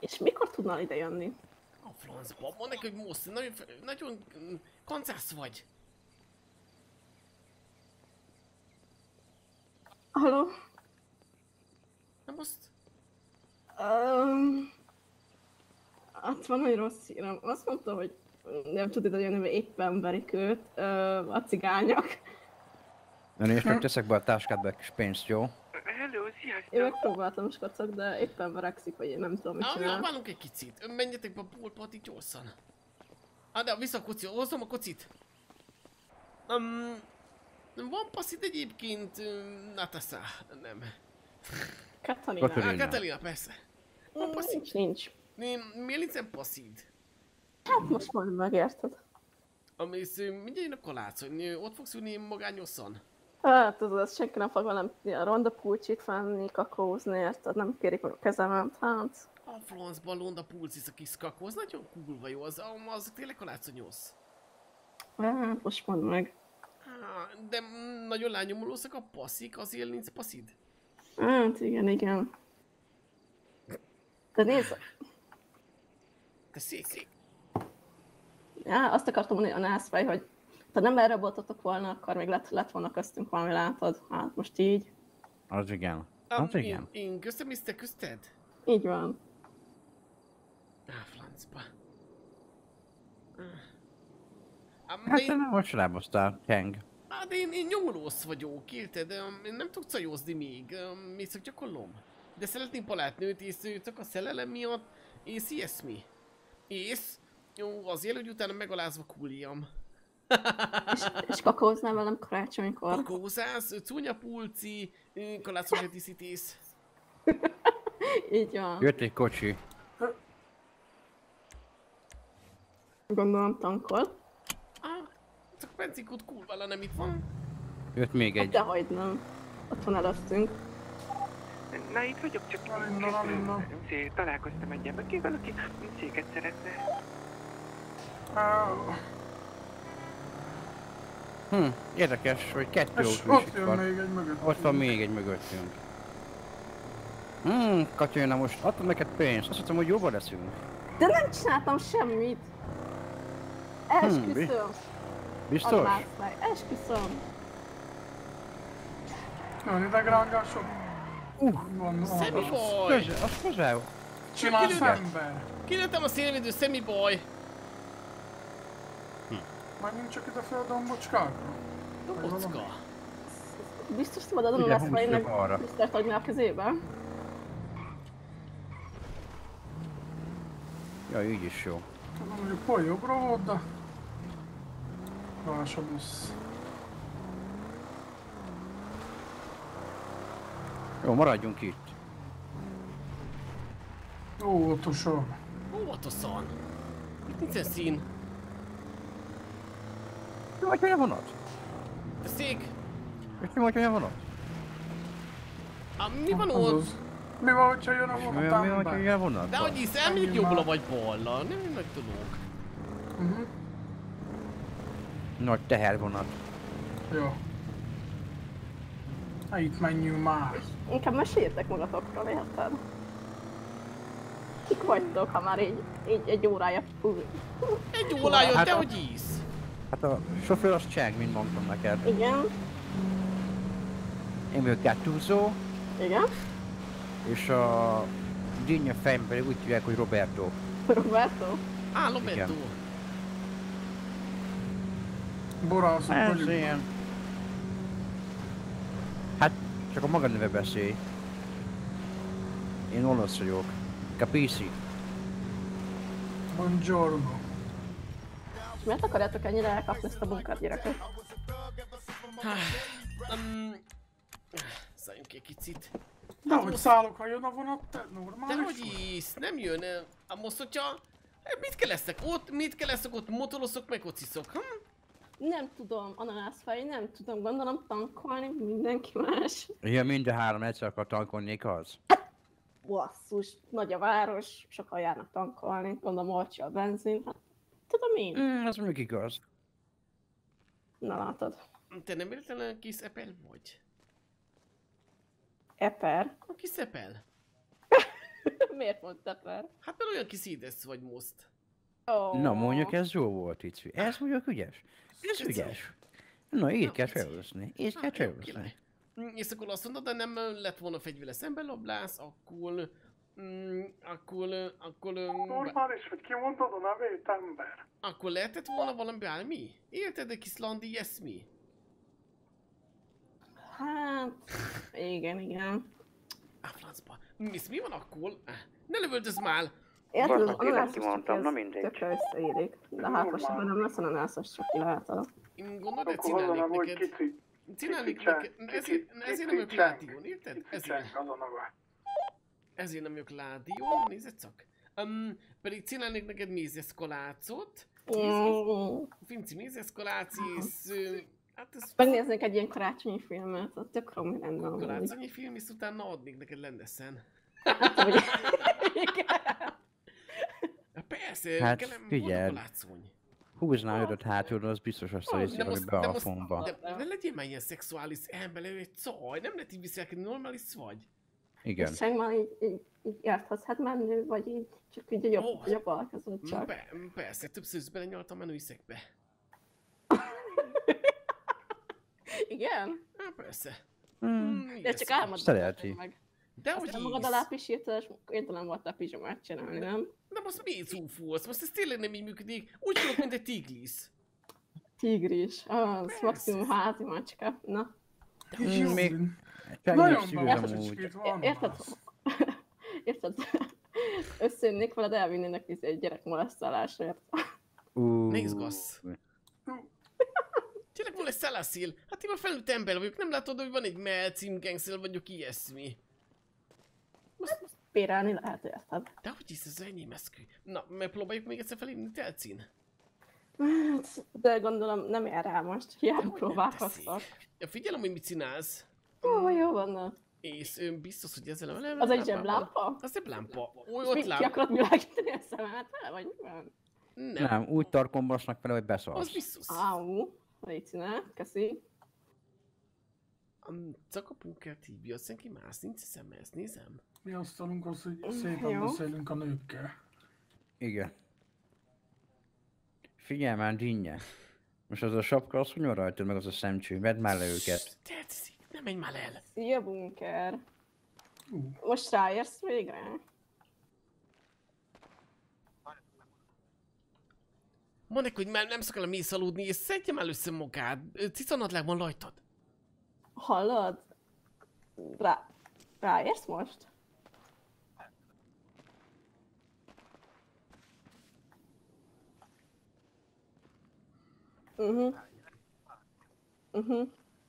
És mikor tudnál ide jönni? A francba, mondd neki, hogy most nagyon kancász vagy. Halló? Na most? Hát van egy rossz hírem. Azt mondta, hogy nem tud ide jönni, mert éppen verik őt a cigányok. Na és csak teszek be a táskádba egy kis pénzt, jó? Hello, sziasztok! Én megpróbáltam is kacak, de éppen verekszik, vagy én nem tudom, mit csinál. Várunk egy kicsit. Menjetek be a boltba, addig gyorsan. De vissza a kocit. Hozzom a kocit. Van passzit egyébként, Natasza, nem. Katalina. Katalina, persze. Van passzit? Nincs. Miért nincsen passzid? Hát most majd megérted. Amész, mindjárt jön a kalácsony, ott fogsz ülni magányosan? Hát, az senki nem fog velem a ronda pulcsit fenni, kakózni, érted? Nem kérik a kezemet, hát. A francban ronda pulcisz a kis kakóz, nagyon kurva jó, az tényleg kalácsonyosz? Hát, most mondd meg. De nagyon lányomulószak a passzik, azért nincs passzid? Hát, igen, igen. De nézd! Te szék! Ja, azt akartam mondani a nászfej, hogy ha nem elraboltatok volna, akkor még lett volna köztünk valami, látod? Hát most így. Az igen. Az igen. Én köztem, és te közted? Így van. Á, francba. Hát te nem most ráboztál, Keng. Hát én nyomulós vagyok, érted? Én nem tudok cajózni még, még csak gyakorlom. De szeretném palátnőt, és csak a szelelem miatt, és ilyesmi. És jó, azért, hogy utána megalázva kuljam. És kakóznál velem karácsonykor. Kakózás, cúnya pulci, kalácsonyi díszítés. Így van. Jött egy kocsi. Gondolom tankol. Csak pencikút kurvára nem itt van. Jött még egy. Hát dehogy nem. Ott van előttünk. Na itt vagyok, csak találkoztam egy gyermekével, aki céget szeretne. Érdekes, hogy kettő ott van még egy mögöttünk. Katyőna, most adtam neked pénzt, azt hiszem, hogy jobban leszünk. De nem csináltam semmit. Esküszöm. Biztos? Esküszöm. Nagyon idegrángásom. Semmi baj! Az közel! Csinálj szemben! Kilőttem a szélvédő, semmi baj! Megint csak itt a föl a dombocskákra? Dombocska? Biztos szabad adom lesz, ha én Mr. Tagnál kezében? Jaj, így is jó. Nem mondjuk hol jobbra volt, de... Más a busz. Jó, maradjunk itt. Óvatosan. Óvatosan. Itt nincsen szín. Ki vagy olyan vonat? A szék. Ki vagy olyan vonat? Mi van ott? Mi van, hogyha jön a vonat támban? Mi van, de hogy hisz, elmegyek jobbra vagy balra. Nem mindegy tudok. Nagy tehervonat. Jó. Na itt menjünk már. Inkább meséljetek magatokról, érted? Kik vagytok, ha már így egy órája fúj. Egy órája, te hát hogy ísz? Hát a sofőr az cseng, mint mondtam neked. Igen. Én vagyok Gattuso. Igen. És a dinnye fejben pedig úgy hívják, hogy Roberto. Roberto? Á, Roberto. Borászok vagyunk. Hát, csak a maga neve beszélj. Én olasz vagyok. Capisci. Buongiorno. És miért akarjátok ennyire elkapni ezt a munkát, gyerekek? Szálljunk egy kicsit. De hogy szállok, ha jön a vonat, te normális? De hogy hisz, nem jön. Most, hogyha... Mit kell leszek ott? Mit kell leszek ott? Motoroszok, meg kociszok, hm? Nem tudom, ananászfej, nem tudom, gondolom tankolni mindenki más. Igen, mind a három egyszer akar tankolni, az? Hát, basszus, nagy a város, sokan járnak tankolni, gondolom olcsó a benzin, hát tudom én. Az mondjuk igaz. Na látod. Te nem értelen kis epel vagy? Eper? A kis epel. Miért mondta eper? Hát mert olyan kis ídesz vagy most. Oh. Na mondjuk ez jó volt, Tici. Ez mondjuk ügyes. Ez ügyes. Na, így kell felhúzni. Így kell felhúzni. És akkor azt mondod, de nem lett volna fegyvele szemben lablász, akkor... Normális, hogy kimondod a nevét, ember. Akkor lehetett volna valami bármi? Érted, a kis landi eszmi? Hát... Igen, igen. Á, francba. Mi van akkor? Ne lövöldözz már! Érted, én kimondtam, na mindegy. Tökre összeérik. De hát most nem lesz ananászos, csak ki lehet alatt. Gondolod, hogy csinálnék neked? Csinálnék neked? Ezért nem jövök ládion, érted? Ezért nem jövök ládion, nézed csak. Pedig csinálnék neked mézeszkalácot, Fincimizesz kolácisz. Hát ez... Megnéznék egy ilyen karácsonyi filmet, ott tök romi lenne. A karácsonyi film, és utána adnék neked lendeszen. Hát, hogy... Persze, hát, kellem, figyelj. Kalácsony. Húznál őt hátulról, az biztos azt, hogy szívem be a fomba. De legyél már ilyen szexuális ember, ő egy caj, nem lehet így viselkedni, normális vagy. Igen. Senki már így érthozhat már nő, vagy így csak így a bal között csak. Persze, többször is belenyaltam a női szegbe. Igen? Hát persze. De csak álmodtad meg. Dehogy hisz! Magad alá pisírtad, és értelem volt a pizsamát csinálni, nem? De most miért zúfolsz? Most ez tényleg nem így működik. Úgy tudok, mint egy tigris. Tigris. Az maximum házi macska. Na. Még... Nagyon bárcsit van. Érted? Érted? Összejönnék veled, elvinnének vissza egy gyerekmolesztálásért. Ne izgassz. Gyerekmolesztálásért? Hát én már felnőtt ember vagyok. Nem látod, hogy van egy mell címgengszél vagyok ilyesmi. Most bérelni lehet, érted? De hogy hisz, ez enyém eszkü. Na, megpróbáljuk még egyszer felhívni Telcin? De gondolom nem ér rá most, hiába próbálkoztak. Ja, figyelem, hogy mit csinálsz. Ó, jó van. És ön biztos, hogy ezzel a... Az egy zseblámpa? Az zseblámpa. És mit ki akarod világítani a szememet vele, vagy mi van? Nem, úgy tarkombasnak vele, hogy beszólsz. Az biztos. Áú, légy csinál, köszi. Csak a punkert hívja, senki más nincs szemmel, ezt nézem. Mi azt tanulunk az, hogy szépen beszélünk a nőkkel. Igen. Figyelj már, dinnye. Most az a sapka, az hogy van rajtad, meg az a szemcső, vedd már le őket. Tetszik, nem menj már el! Szia, bunker. Most ráérsz végre? Mondd neki, hogy már nem szokál mész aludni, és szedje már össze magát. Cicanadlágban lajtad. Hallod? Ráérsz most?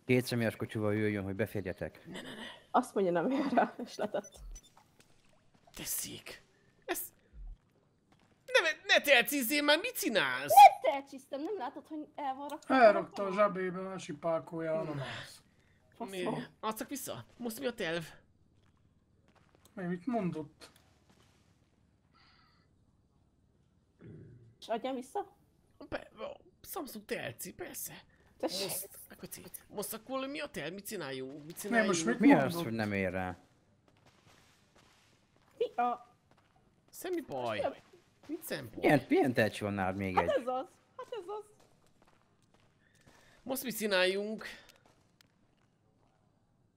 Két személyes kocsival jöjjön, hogy beférjetek. Ne. Azt mondja, nem ér rá, és letett. Teszik. Ez... Ne telcizzél már, mit csinálsz? Ne telcsisztem, nem látod, hogy el van rakva? Elrakta a zsebébe, a sipákója, ananász. Miért? Azt csak vissza. Most mi a terv? Mit mondott? És adjam vissza? Samsung telci, persze. Most akkor mi a terv? Mit csináljunk? Mi az, hogy nem ér rá? Mi a... Semmi baj. Mit szempont? Milyen telcsi van nálad még egy? Hát ez az. Most mit csináljunk?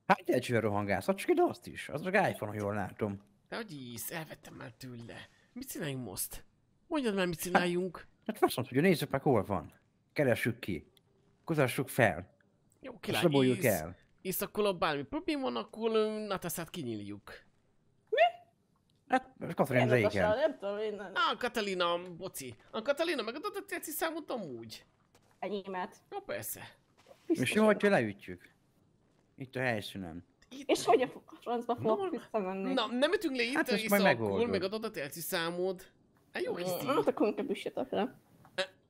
Hát egyszerűen rohangálsz, csak ide azt is. Az meg iPhone, jól látom. De hogy hisz, elvettem már tőle. Mit csináljunk most? Mondjad már, mit csináljunk. Hát faszom tudja, nézzük meg hol van. Keressük ki. Kutassuk fel. Jó, király, el. És akkor ha bármi probléma van, akkor Nataszát kinyíljuk. Mi? Hát Katalin régen. Nem tudom, én nem. Á, Katalina, boci. A Katalina megadott a tetszi számot amúgy. Enyémet. Jó, persze. És jó, hogyha leütjük. Itt a helyszínen. És hogy a francba fogok visszamenni? Na, nem ütünk le itt, és akkor megadod a telci számod. Hát jó, hisz így. Hát akkor inkább büssétek le.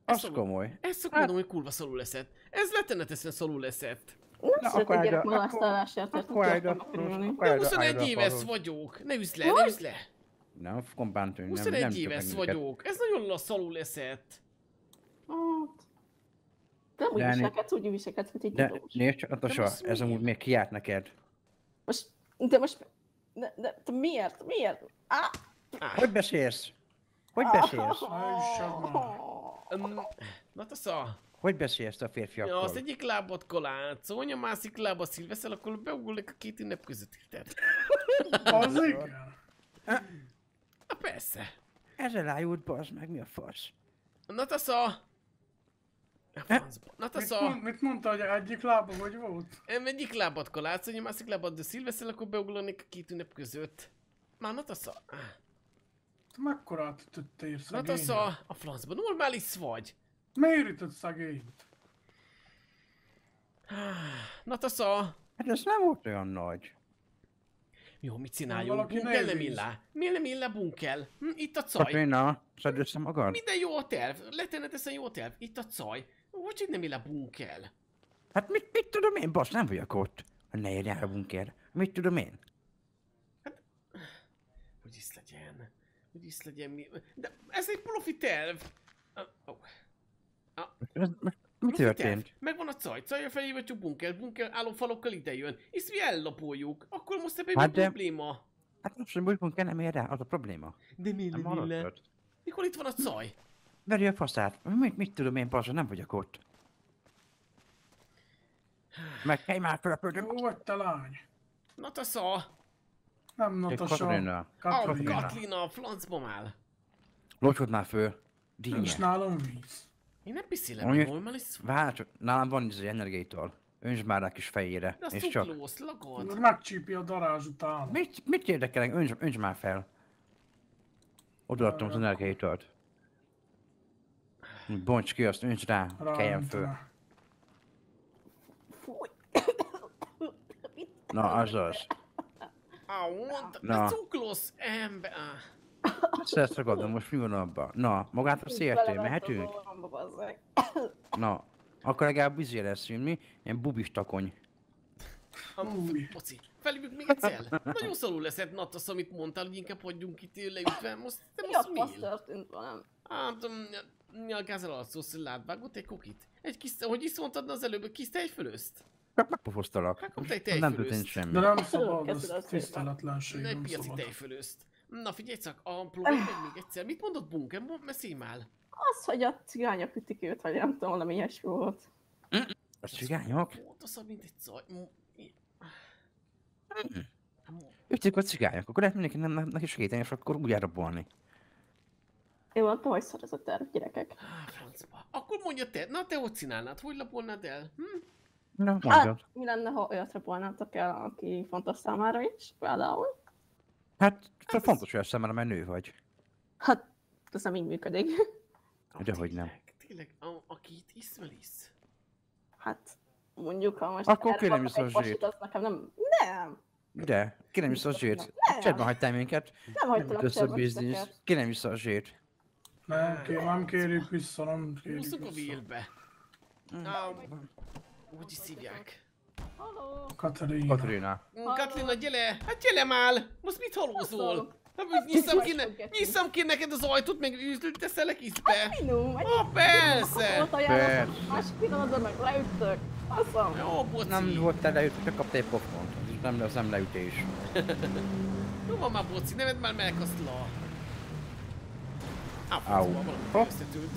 Az komoly. Ezt szok mondom, hogy kurva szalú leszett. Ez letenetesen szalú leszett. Nem szeret egy gyerekmolesztálásért, mert tudjátok megfogni. De 21 éves vagyok. Ne üsz le, ne üsz le. Nem fogom bántani. 21 éves vagyok. Ez nagyon szalú leszett. Nem úgy viselkedsz, mint egy tudós. Nézd csak, Natasa, ez amúgy még kiárt neked. Most, de most... De miért? Á! Hogy beszélsz? Natasa! Hogy beszélsz a férfiakkal? Ja, az egyik lábad kolácsolja, a másik lábad szilveszel, akkor beugulnak a két ünnep között. Az igen? Na persze. Ezzel álljult, bazd meg, mi a fasz? Natasa! Natasa! Mit mondta, hogy egyik lába hogy volt? Egyik lábad kalácsolj, a másik lábad de szilveszel, akkor beugranék a két ünnep között. Már Natasa! Te mekkorát ütötte ér szegényt? Natasa! A francban normális vagy! Miért ütött szegényt? Natasa! Hát ez nem volt olyan nagy. Jó, mit csináljunk? Bunkel nem illá. Miért nem illá bunkel? Hm, itt a caj. Katrina, szedd össze magad. Minden jó a terv. Letenned ezt a jó terv. Itt a caj. Úgyhogy nem illá bunkel. Hát mit tudom én, basz? Nem vagyok ott. Ne érjen a bunker. Mit tudom én? Hát... Hogy is legyen? Hogy is legyen mi... De ez egy profi terv. Mi történt? Megvan a caj, cajra felhívjuk a bunker álomfalokkal idejön, és mi ellapoljuk, akkor most ebben hát mi a probléma? Hát most, hogy bunker nem ér rá, az a probléma. De miért? Mikor itt van a caj? Veri a faszát, mit tudom én, bassza, nem vagyok ott. Meg kell már felapődöm. Jó vagy te lány. Natasha. Nem Natasha. Katrina. Katrina, a flancba már. Locsod már föl. Nincs nálam víz. Én nem piszélem, hogy hol van egy szó. Várj, nálam van egy energiaital. Öntsd már rá kis fejére. De azt tuklósz, lagod. Megcsípi a darázs után. Mit érdekelek? Öntsd már fel. Odaadtam az energiaitalt. Bonts ki azt, öntsd rá, keljen föl. Na, azaz. Na. Cuklósz ember. Ezt ragadom, most mi van abban? Na, magát a széltől mehetünk? Na, akkor legalább bizony leszünk mi, ilyen bubis takony. Poci, felhívjuk még egyszer? Nagyon szalul leszett, Natasha, amit mondtál, hogy inkább hagyjunk itt leütve, most te most mi? Azt történt valami. Hát, nyalgázzal alszósz, látvágott egy kokit. Egy kis, hogy is mondtad az előbb, kis tejfölözt? Megpofosztalak. Megkapta egy tejfölözt. Nem történt semmi. De nem szabad, az tiszteletlenség, nem szabad. Na figyelj csak, amplói meg még egyszer. Mit mondott bunker? Mesélj már. Az, hogy a cigányok ütik őt, vagy nem tudom, valami ilyesmi volt. A cigányok? Pontosabb, mint egy caj. Ütik a cigányok, akkor lehet mindenki neki segíteni, és akkor úgy elrabolni. Én mondtam, hogy szar ez a terv, gyerekek. Francba. Akkor mondja te, na te hogy csinálnád? Hogy lapolnád el? Na, mondjad. Mi lenne, ha olyat rabolnátok el, aki fontos számára is, például? Hát, ez fontos, hogy a szemben, mert nő vagy. Hát, ez nem így működik. Dehogy nem. Tényleg, aki itt isz. Hát, mondjuk, ha most... Akkor kérem vissza a zsírt. Nem. De, kérem vissza a zsírt. Csebben hagytál minket. Nem hagytalak csebben. Kérem vissza a zsírt. Nem kérjük vissza, nem kérjük vissza. Húzzuk a vélbe. Hogy is hívják? Katrina. Katrina, gyere! Hát gyere már! Most mit halózol? Nyisszam ki neked az ajtót, meg üzlőt teszelek iszbe! Ó, persze! Más pillanatban meg leüttök! Jó, boci! Nem voltál leüttök, csak kaptál egy popcornt. Nem, az nem leütés. Jó van már, boci, ne vedd már melkasztla! Á, valami összetült.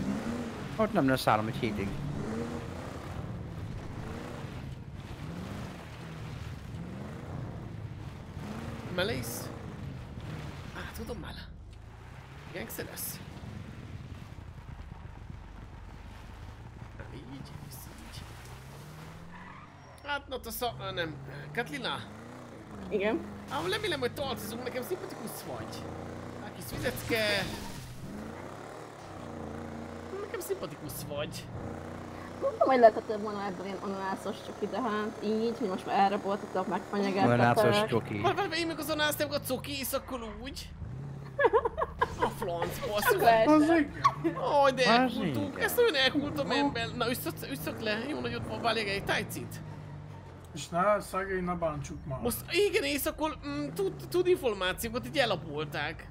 Ott nem lesz állam egy hétig. Melész? Á, tudom már. Gangszeres. Így, így. Hát, Natasha, nem. Katrina? Igen? Ám remélem, hogy tartozunk, nekem szimpatikus vagy. A kis vizecke. Nekem szimpatikus vagy. Mondtam, hogy lehetettem volna ebből ilyen ananászos csoki, de hát így, hogy most már elraboltatok, megfenyegettetek. Ananászos csoki. Várj, én meg az anánsz, nem a coki, és akkor úgy. A flanc, basszul. Ó, de elkultunk, ezt olyan elkultam ember. Na, üsszök le, jó nagyot van, várj egy tájcit. És ne, szegény, ne bántsuk már. Most igen, és akkor tud információkat, így elapolták.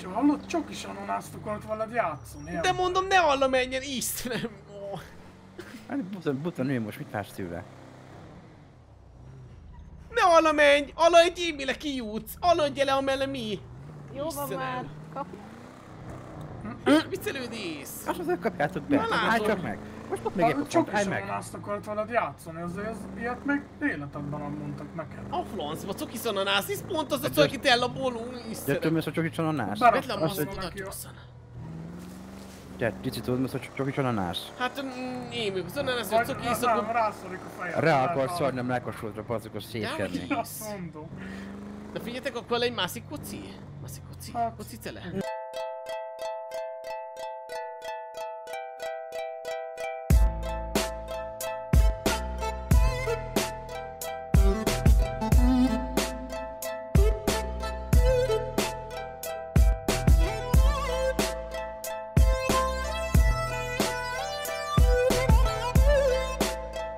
csak hallott, csak is ananászt akarod veled játszani. De mondom, ne alla menjen, Istenem! Hát buta nő most, mit vársz tőle? Ne alla menj! Alla egy évmére kijutsz! Alla gyere, amelle mi! Jó van már, kap! Viccelődész! Azt az ő kapjátok be, állj csak meg! Most ott még épp a szananásznak kellett játszani, azért ilyet még életemben nem mondtak nekem. A flancba, cuki szananász, ez pont az a cuki tella bolú iszre. Gyertek mész a cuki szananász. Betlen masszul neki a szananász. Tehát Tici, tudod mész a cuki szananász? Hát én, szananász, hogy cuki iszok. Nem, rászorik a fejem. Rá akarsz szarni, nem rákosultra, passzakos szétkerni. De figyeljetek, akkor egy mászik koci. Mászik koci. Koci tele.